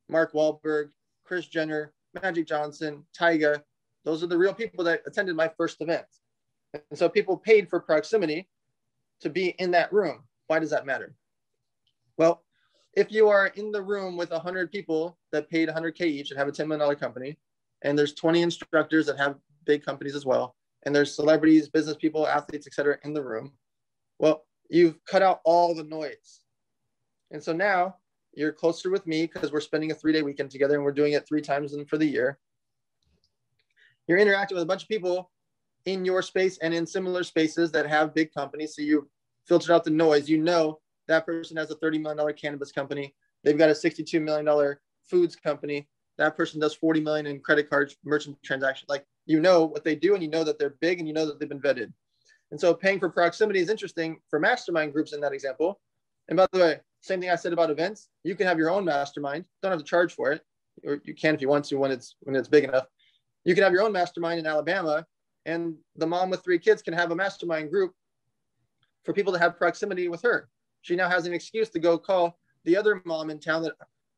Mark Wahlberg, Kris Jenner, Magic Johnson, Tyga. Those are the real people that attended my first event. And so people paid for proximity to be in that room. Why does that matter? Well, if you are in the room with one hundred people that paid one hundred K each and have a ten million dollars company, and there's twenty instructors that have big companies as well, and there's celebrities, business people, athletes, et cetera, in the room, well, you've cut out all the noise. And so now you're closer with me because we're spending a three-day weekend together and we're doing it three times for the year. You're interacting with a bunch of people in your space and in similar spaces that have big companies. So you filtered out the noise. You know that person has a thirty million dollar cannabis company. They've got a sixty-two million dollar foods company. That person does forty million in credit card merchant transactions. Like, you know what they do and you know that they're big and you know that they've been vetted. And so paying for proximity is interesting for mastermind groups in that example. And by the way, same thing I said about events. You can have your own mastermind. Don't have to charge for it. Or you can if you want to when it's when it's big enough. You can have your own mastermind in Alabama, and the mom with three kids can have a mastermind group for people to have proximity with her. She now has an excuse to go call the other mom in town that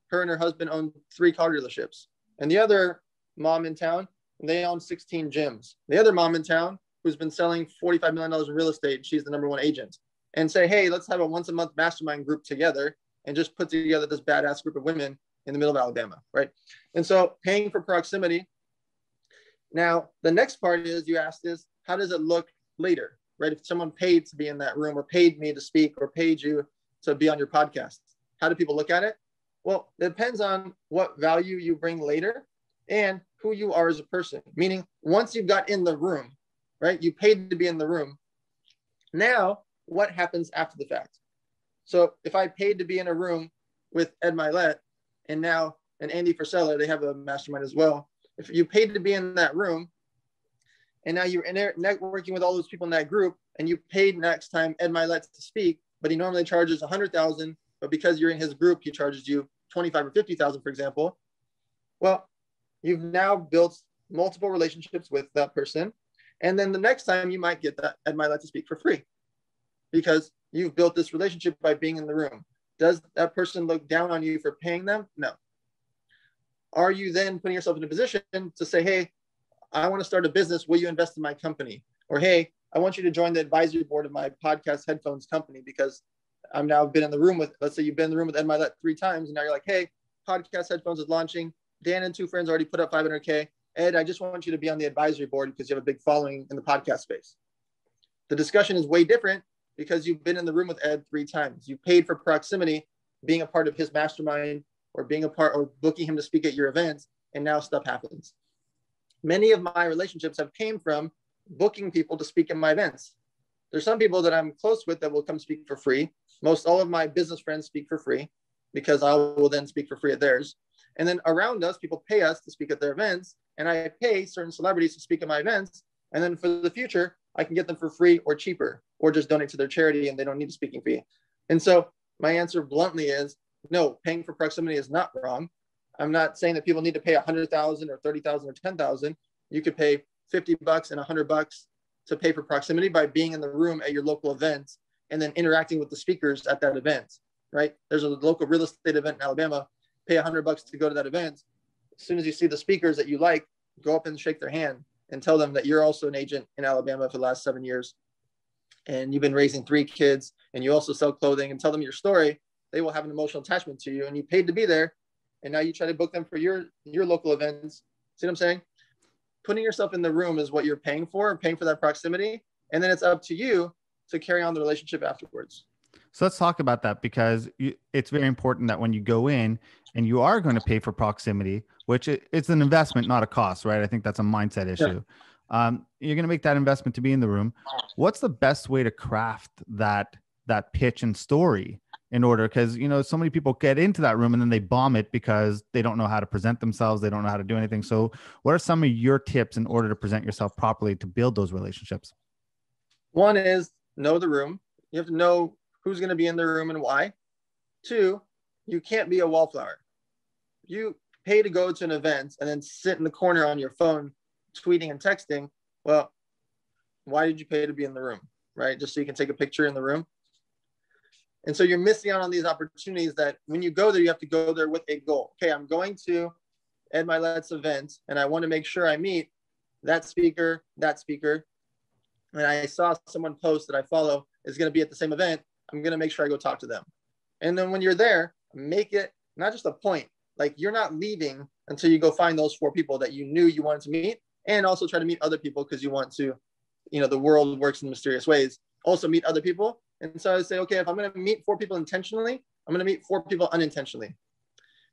her and her husband own three car dealerships. And the other mom in town, they own sixteen gyms. The other mom in town who's been selling forty-five million dollars in real estate, she's the number one agent. And say, hey, let's have a once a month mastermind group together and just put together this badass group of women in the middle of Alabama, right? And so paying for proximity. Now, the next part is you asked is, how does it look later, right? If someone paid to be in that room or paid me to speak or paid you to be on your podcast, how do people look at it? Well, it depends on what value you bring later and who you are as a person. Meaning once you got in the room, right? You paid to be in the room. Now, what happens after the fact? So if I paid to be in a room with Ed Mylett and now and Andy Frisella, they have a mastermind as well. If you paid to be in that room and now you're in there networking with all those people in that group and you paid next time Ed Mylett to speak, but he normally charges one hundred thousand dollars, but because you're in his group, he charges you twenty-five or fifty thousand, for example. Well, you've now built multiple relationships with that person. And then the next time you might get that Ed Mylett to speak for free, because you've built this relationship by being in the room. Does that person look down on you for paying them? No. Are you then putting yourself in a position to say, hey, I want to start a business. Will you invest in my company? Or, hey, I want you to join the advisory board of my podcast headphones company because I've now been in the room with, let's say you've been in the room with Ed Mylett three times. And now you're like, hey, podcast headphones is launching. Dan and two friends already put up five hundred K. Ed, I just want you to be on the advisory board because you have a big following in the podcast space. The discussion is way different because you've been in the room with Ed three times. You paid for proximity, being a part of his mastermind or being a part or booking him to speak at your events, and now stuff happens. Many of my relationships have came from booking people to speak in my events. There's some people that I'm close with that will come speak for free. Most all of my business friends speak for free because I will then speak for free at theirs. And then around us, people pay us to speak at their events, and I pay certain celebrities to speak at my events. And then for the future, I can get them for free or cheaper, or just donate to their charity and they don't need a speaking fee. And so my answer bluntly is no, paying for proximity is not wrong. I'm not saying that people need to pay one hundred thousand or thirty thousand or ten thousand. You could pay fifty bucks and one hundred bucks to pay for proximity by being in the room at your local events and then interacting with the speakers at that event, right? There's a local real estate event in Alabama, pay one hundred bucks to go to that event. As soon as you see the speakers that you like, go up and shake their hand and tell them that you're also an agent in Alabama for the last seven years and you've been raising three kids and you also sell clothing, and tell them your story. They will have an emotional attachment to you and you paid to be there. And now you try to book them for your, your local events. See what I'm saying? Putting yourself in the room is what you're paying for, paying for that proximity. And then it's up to you to carry on the relationship afterwards. So let's talk about that, because it's very important that when you go in and you are going to pay for proximity, which it's an investment, not a cost, right? I think that's a mindset issue. Yeah. Um, you're going to make that investment to be in the room. What's the best way to craft that, that pitch and story in order? Because, you know, so many people get into that room and then they bomb it because they don't know how to present themselves. They don't know how to do anything. So what are some of your tips in order to present yourself properly to build those relationships? One is know the room. You have to know who's going to be in the room and why. Two, you can't be a wallflower. You pay to go to an event and then sit in the corner on your phone, tweeting and texting. Well, why did you pay to be in the room, right? Just so you can take a picture in the room. And so you're missing out on these opportunities that when you go there, you have to go there with a goal. Okay, I'm going to Ed Mylett's event and I want to make sure I meet that speaker, that speaker. And I saw someone post that I follow is going to be at the same event. I'm going to make sure I go talk to them. And then when you're there, make it not just a point, like you're not leaving until you go find those four people that you knew you wanted to meet, and also try to meet other people because you want to you know, the world works in mysterious ways. Also meet other people. And so I would say, okay, if I'm going to meet four people intentionally, I'm going to meet four people unintentionally.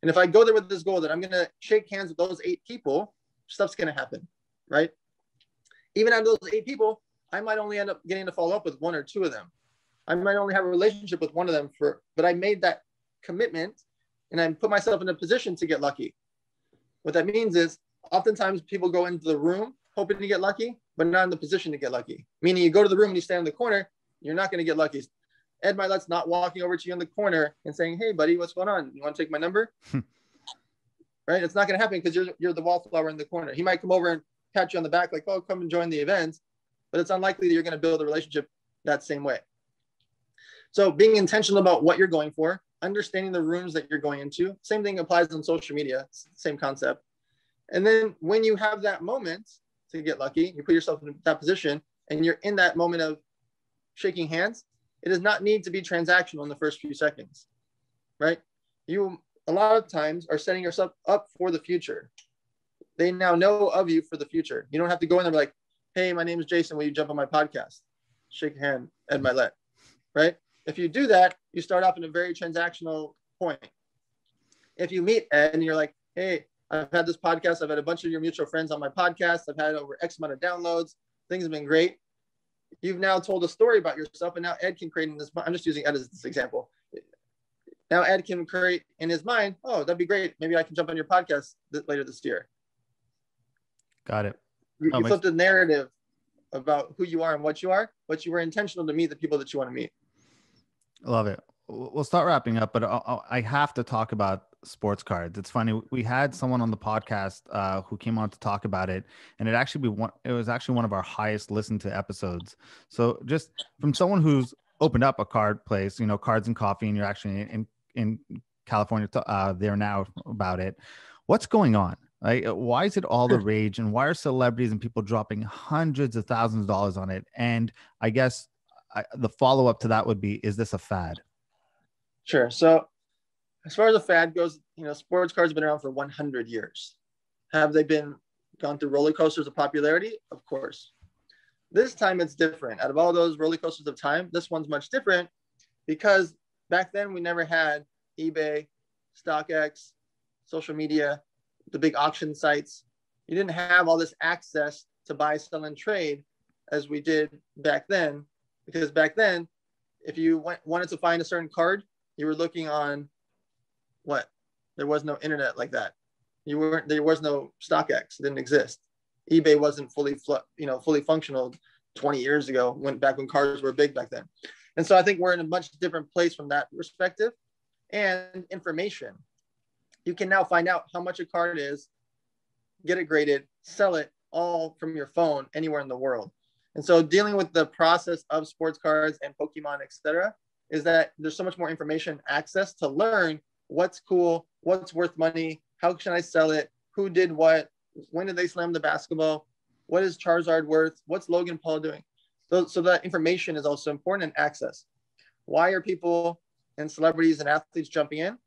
And if I go there with this goal that I'm going to shake hands with those eight people, stuff's going to happen, right? Even out of those eight people, I might only end up getting to follow up with one or two of them. I might only have a relationship with one of them, for, but I made that commitment and I put myself in a position to get lucky. What that means is oftentimes people go into the room hoping to get lucky, but not in the position to get lucky. Meaning you go to the room and you stand in the corner, you're not going to get lucky. Ed Mylett's not walking over to you in the corner and saying, hey, buddy, what's going on? You want to take my number? Right? It's not going to happen because you're, you're the wallflower in the corner. He might come over and pat you on the back like, oh, come and join the event. But it's unlikely that you're going to build a relationship that same way. So being intentional about what you're going for, understanding the rooms that you're going into. Same thing applies on social media, same concept. And then when you have that moment to get lucky, you put yourself in that position and you're in that moment of shaking hands. It does not need to be transactional in the first few seconds, right? You, a lot of times, are setting yourself up for the future. They now know of you for the future. You don't have to go in there and be like, hey, my name is Jason. Will you jump on my podcast? Shake your hand, Ed Mylett, right? If you do that, you start off in a very transactional point. If you meet Ed and you're like, hey, I've had this podcast. I've had a bunch of your mutual friends on my podcast. I've had over X amount of downloads. Things have been great. You've now told a story about yourself, and now Ed can create in this mind. I'm just using Ed as this example. Now Ed can create in his mind, oh, that'd be great. Maybe I can jump on your podcast th- later this year. Got it. You, you flipped a narrative about who you are and what you are, but you were intentional to meet the people that you want to meet. I love it. We'll start wrapping up, but I'll, I have to talk about sports cards. It's funny. We had someone on the podcast uh, who came on to talk about it, and it actually be one, it was actually one of our highest listened to episodes. So just from someone who's opened up a card place, you know, cards and coffee, and you're actually in in California uh, there now about it. What's going on? Like, why is it all the rage, and why are celebrities and people dropping hundreds of thousands of dollars on it? And I guess I, the follow up to that would be, is this a fad? Sure. So as far as a fad goes, you know, sports cards have been around for one hundred years. Have they been gone through roller coasters of popularity? Of course. This time it's different. Out of all those roller coasters of time, this one's much different because back then we never had eBay, StockX, social media, the big auction sites. You didn't have all this access to buy, sell, and trade as we did back then. Because back then, if you went, wanted to find a certain card, you were looking on what? There was no internet like that. You weren't. There was no StockX. It didn't exist. eBay wasn't fully, you know, fully functional twenty years ago. When back when cards were big back then, and so I think we're in a much different place from that perspective. And information, you can now find out how much a card is, get it graded, sell it all from your phone anywhere in the world. And so dealing with the process of sports cards and Pokemon, et cetera, is that there's so much more information access to learn what's cool, what's worth money, how can I sell it, who did what, when did they slam the basketball, what is Charizard worth, what's Logan Paul doing? So, so that information is also important in access. Why are people and celebrities and athletes jumping in?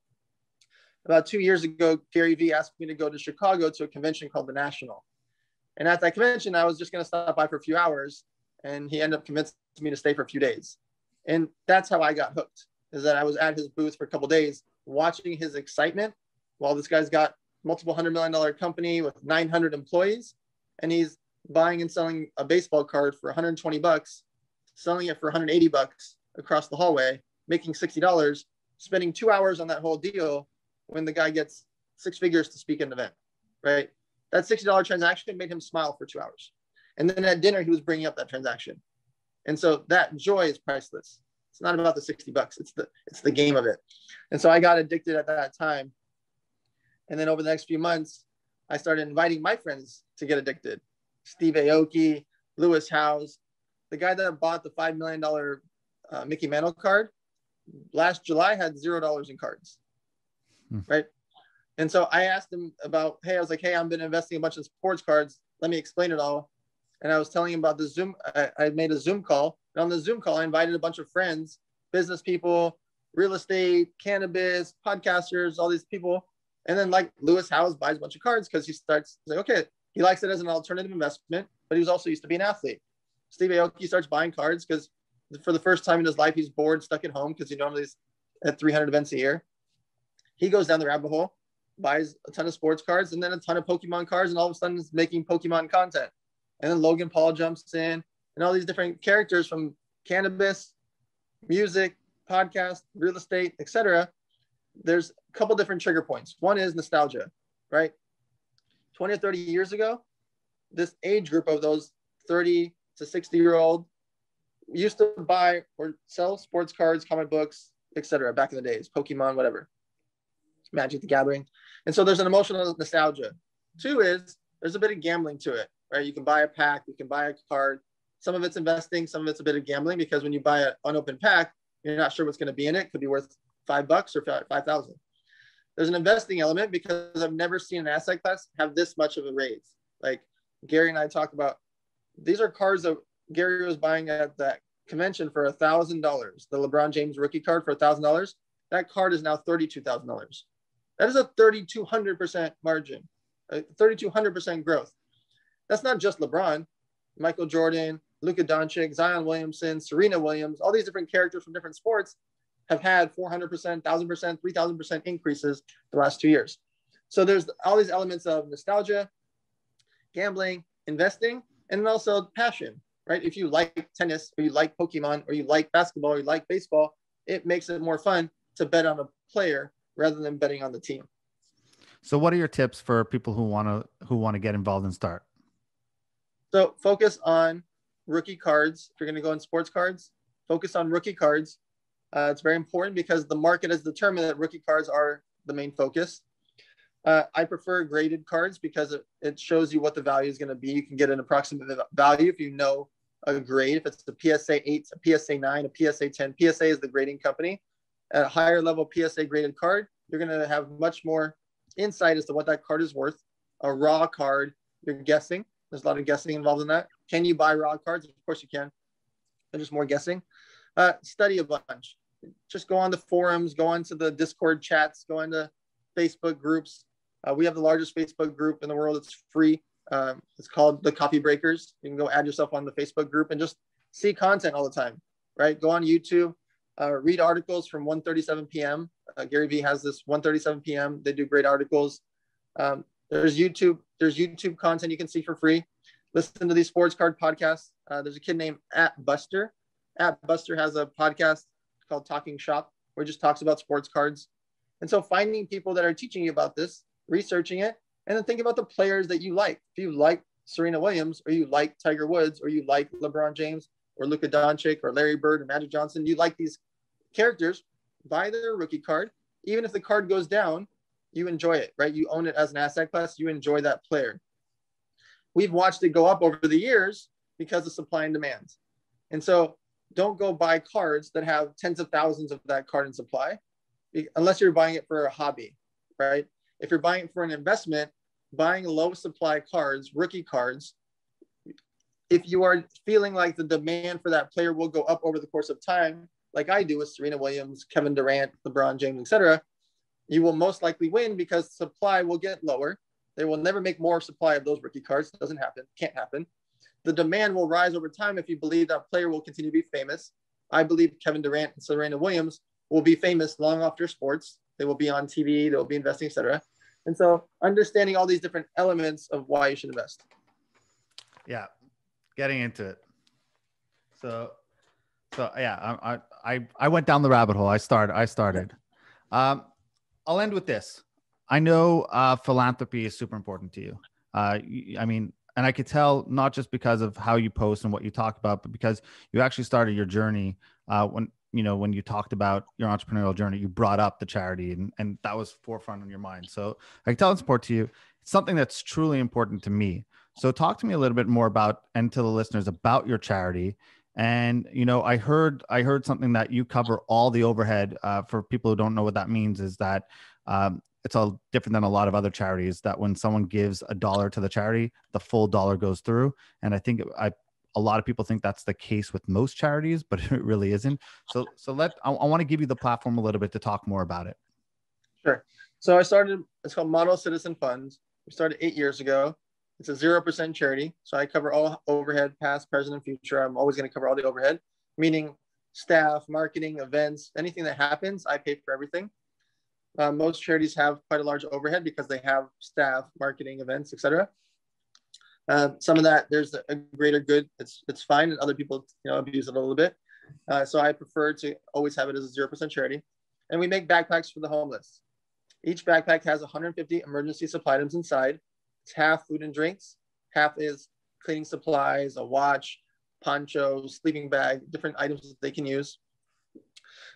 About two years ago, Gary Vee asked me to go to Chicago to a convention called The National. And at that convention, I was just going to stop by for a few hours, and he ended up convincing me to stay for a few days. And that's how I got hooked, is that I was at his booth for a couple of days, watching his excitement while this guy's got multiple hundred million dollar company with nine hundred employees, and he's buying and selling a baseball card for one hundred twenty bucks, selling it for one hundred eighty bucks across the hallway, making sixty dollars, spending two hours on that whole deal when the guy gets six figures to speak at an event, right? That sixty dollar transaction made him smile for two hours. And then at dinner, he was bringing up that transaction. And so that joy is priceless. It's not about the sixty bucks. It's the, it's the game of it. And so I got addicted at that time. And then over the next few months, I started inviting my friends to get addicted. Steve Aoki, Lewis Howes, the guy that bought the five million dollars uh, Mickey Mantle card, last July had zero dollars in cards, hmm. right? And so I asked him about, hey, I was like, hey, I've been investing a bunch in sports cards. Let me explain it all. And I was telling him about the Zoom. I, I made a Zoom call. And on the Zoom call, I invited a bunch of friends, business people, real estate, cannabis, podcasters, all these people. And then like Lewis Howes buys a bunch of cards because he starts like, okay, he likes it as an alternative investment, but he was also used to be an athlete. Steve Aoki starts buying cards because for the first time in his life, he's bored, stuck at home, because he normally is at three hundred events a year. He goes down the rabbit hole, buys a ton of sports cards and then a ton of Pokemon cards, and all of a sudden is making Pokemon content. And then Logan Paul jumps in, and all these different characters from cannabis, music, podcast, real estate, et cetera. There's a couple different trigger points. One is nostalgia, right? twenty or thirty years ago, this age group of those thirty to sixty year old used to buy or sell sports cards, comic books, et cetera. Back in the days, Pokemon, whatever, Magic the Gathering. And so there's an emotional nostalgia. Two is there's a bit of gambling to it, right? You can buy a pack, you can buy a card. Some of it's investing, some of it's a bit of gambling, because when you buy an unopened pack, you're not sure what's going to be in it. It could be worth five bucks or five thousand. There's an investing element, because I've never seen an asset class have this much of a raise. Like Gary and I talk about, these are cards that Gary was buying at that convention for one thousand dollars. The LeBron James rookie card for one thousand dollars. That card is now thirty-two thousand dollars. That is a thirty-two hundred percent margin, a thirty-two hundred percent growth. That's not just LeBron, Michael Jordan, Luka Doncic, Zion Williamson, Serena Williams, all these different characters from different sports have had four hundred percent, one thousand percent, three thousand percent increases the last two years. So there's all these elements of nostalgia, gambling, investing, and also passion, right? If you like tennis, or you like Pokemon, or you like basketball, or you like baseball, it makes it more fun to bet on a player rather than betting on the team. So what are your tips for people who want to who want to get involved and start? So focus on rookie cards. If you're going to go in sports cards, focus on rookie cards. Uh, it's very important, because the market has determined that rookie cards are the main focus. Uh, I prefer graded cards because it, it shows you what the value is going to be. You can get an approximate value if you know a grade. If it's a P S A eight, a P S A nine, a P S A ten, P S A is the grading company. At a higher level P S A graded card, you're going to have much more insight as to what that card is worth. A raw card, you're guessing. There's a lot of guessing involved in that. Can you buy raw cards? Of course you can. There's just more guessing. Uh, study a bunch. Just go on the forums, go on to the Discord chats, go into Facebook groups. Uh, we have the largest Facebook group in the world. It's free. Um, it's called the Coffee Breakers. You can go add yourself on the Facebook group and just see content all the time, right? Go on YouTube, uh, read articles from one thirty-seven P M. Uh, Gary Vee has this one thirty-seven P M. They do great articles. Um, there's YouTube. There's YouTube content you can see for free. Listen to these sports card podcasts. Uh, there's a kid named At Buster. At Buster has a podcast called Talking Shop, where it just talks about sports cards. And so finding people that are teaching you about this, researching it, and then think about the players that you like. If you like Serena Williams, or you like Tiger Woods, or you like LeBron James, or Luka Doncic, or Larry Bird, or Magic Johnson, you like these characters, buy their rookie card. Even if the card goes down, you enjoy it, right? You own it as an asset class. You enjoy that player. We've watched it go up over the years because of supply and demand. And so don't go buy cards that have tens of thousands of that card in supply, unless you're buying it for a hobby, right? If you're buying it for an investment, buying low supply cards, rookie cards, if you are feeling like the demand for that player will go up over the course of time, like I do with Serena Williams, Kevin Durant, LeBron James, et cetera, you will most likely win because supply will get lower. They will never make more supply of those rookie cards. It doesn't happen, can't happen. The demand will rise over time if you believe that player will continue to be famous. I believe Kevin Durant and Serena Williams will be famous long after sports. They will be on T V, they will be investing, et cetera. And so understanding all these different elements of why you should invest. Yeah, getting into it. So, so yeah, I, I, I went down the rabbit hole. I started, I started. Um, I'll end with this. I know uh, philanthropy is super important to you. Uh, I mean, and I could tell not just because of how you post and what you talk about, but because you actually started your journey uh, when, you know, when you talked about your entrepreneurial journey, you brought up the charity and, and that was forefront in your mind. So I can tell it's important to you. It's something that's truly important to me. So talk to me a little bit more about, and to the listeners, about your charity. And, you know, I heard, I heard something that you cover all the overhead. Uh, for people who don't know what that means, is that, um, it's all different than a lot of other charities, that when someone gives a dollar to the charity, the full dollar goes through. And I think I, a lot of people think that's the case with most charities, but it really isn't. So, so let, I, I want to give you the platform a little bit to talk more about it. Sure. So I started, it's called Model Citizen Fund. We started eight years ago. It's a zero percent charity. So I cover all overhead, past, present, and future. I'm always going to cover all the overhead, meaning staff, marketing, events, anything that happens, I pay for everything. Uh, most charities have quite a large overhead because they have staff, marketing, events, et cetera. Uh, some of that, there's a greater good. It's, it's fine. And other people, you know, abuse it a little bit. Uh, so I prefer to always have it as a zero percent charity. And we make backpacks for the homeless. Each backpack has one hundred fifty emergency supply items inside. It's half food and drinks, half is cleaning supplies, a watch, poncho, sleeping bag, different items that they can use.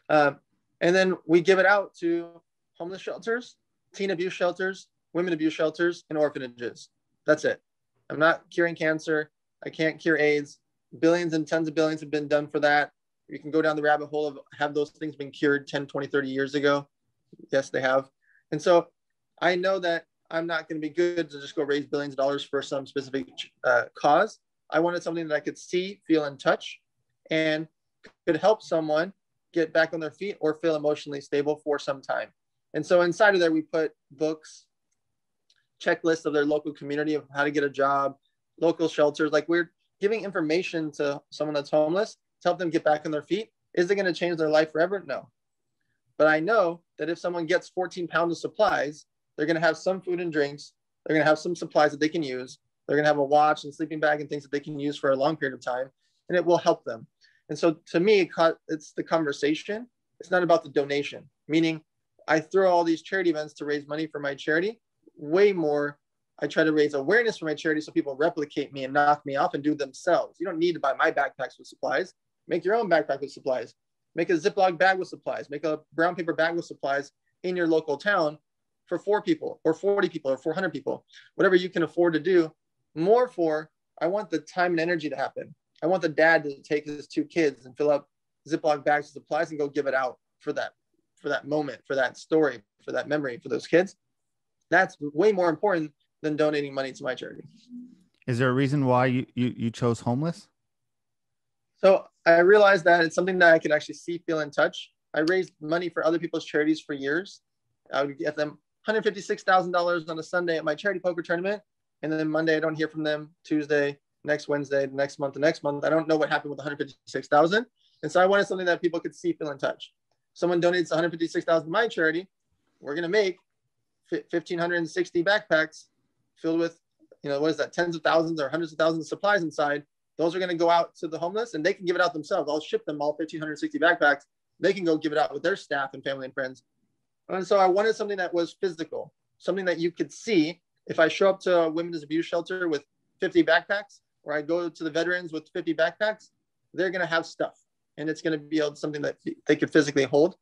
Uh, and then we give it out to homeless shelters, teen abuse shelters, women abuse shelters, and orphanages. That's it. I'm not curing cancer. I can't cure AIDS. Billions and tens of billions have been done for that. You can go down the rabbit hole of have those things been cured ten, twenty, thirty years ago. Yes, they have. And so I know that I'm not going to be good to just go raise billions of dollars for some specific uh, cause. I wanted something that I could see, feel, and touch, and could help someone get back on their feet or feel emotionally stable for some time. And so inside of there, we put books, checklists of their local community of how to get a job, local shelters. Like, we're giving information to someone that's homeless to help them get back on their feet. Is it going to change their life forever? No. But I know that if someone gets fourteen pounds of supplies, they're going to have some food and drinks. They're going to have some supplies that they can use. They're going to have a watch and sleeping bag and things that they can use for a long period of time, and it will help them. And so to me, it's the conversation. It's not about the donation, meaning I throw all these charity events to raise money for my charity. Way more, I try to raise awareness for my charity so people replicate me and knock me off and do themselves. You don't need to buy my backpacks with supplies. Make your own backpack with supplies. Make a Ziploc bag with supplies. Make a brown paper bag with supplies in your local town for four people or forty people or four hundred people, whatever you can afford to do. More for, I want the time and energy to happen. I want the dad to take his two kids and fill up Ziploc bags with supplies and go give it out for that, for that moment, for that story, for that memory, for those kids. That's way more important than donating money to my charity. Is there a reason why you, you, you chose homeless? So I realized that it's something that I could actually see, feel, and touch. I raised money for other people's charities for years. I would get them one hundred fifty-six thousand dollars on a Sunday at my charity poker tournament. And then Monday, I don't hear from them. Tuesday, next Wednesday, the next month, the next month. I don't know what happened with one hundred fifty-six thousand dollars. And so I wanted something that people could see, feel, and touch. Someone donates one hundred fifty-six thousand dollars to my charity. We're going to make fifteen sixty backpacks filled with, you know, what is that? Tens of thousands or hundreds of thousands of supplies inside. Those are going to go out to the homeless and they can give it out themselves. I'll ship them all fifteen sixty backpacks. They can go give it out with their staff and family and friends. And so I wanted something that was physical, something that you could see. If I show up to a women's abuse shelter with fifty backpacks, or I go to the veterans with fifty backpacks, they're going to have stuff and it's going to be something that they could physically hold.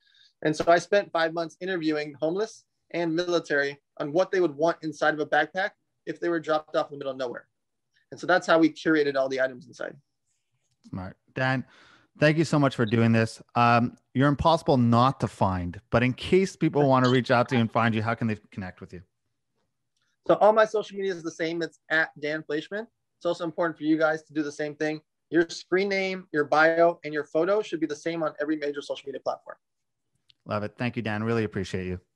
And so I spent five months interviewing homeless and military on what they would want inside of a backpack if they were dropped off in the middle of nowhere. And so that's how we curated all the items inside. Smart. Dan, thank you so much for doing this. Um, you're impossible not to find, but in case people want to reach out to you and find you, how can they connect with you? So all my social media is the same. It's at Dan Fleischmann. It's also important for you guys to do the same thing. Your screen name, your bio, and your photo should be the same on every major social media platform. Love it. Thank you, Dan. Really appreciate you.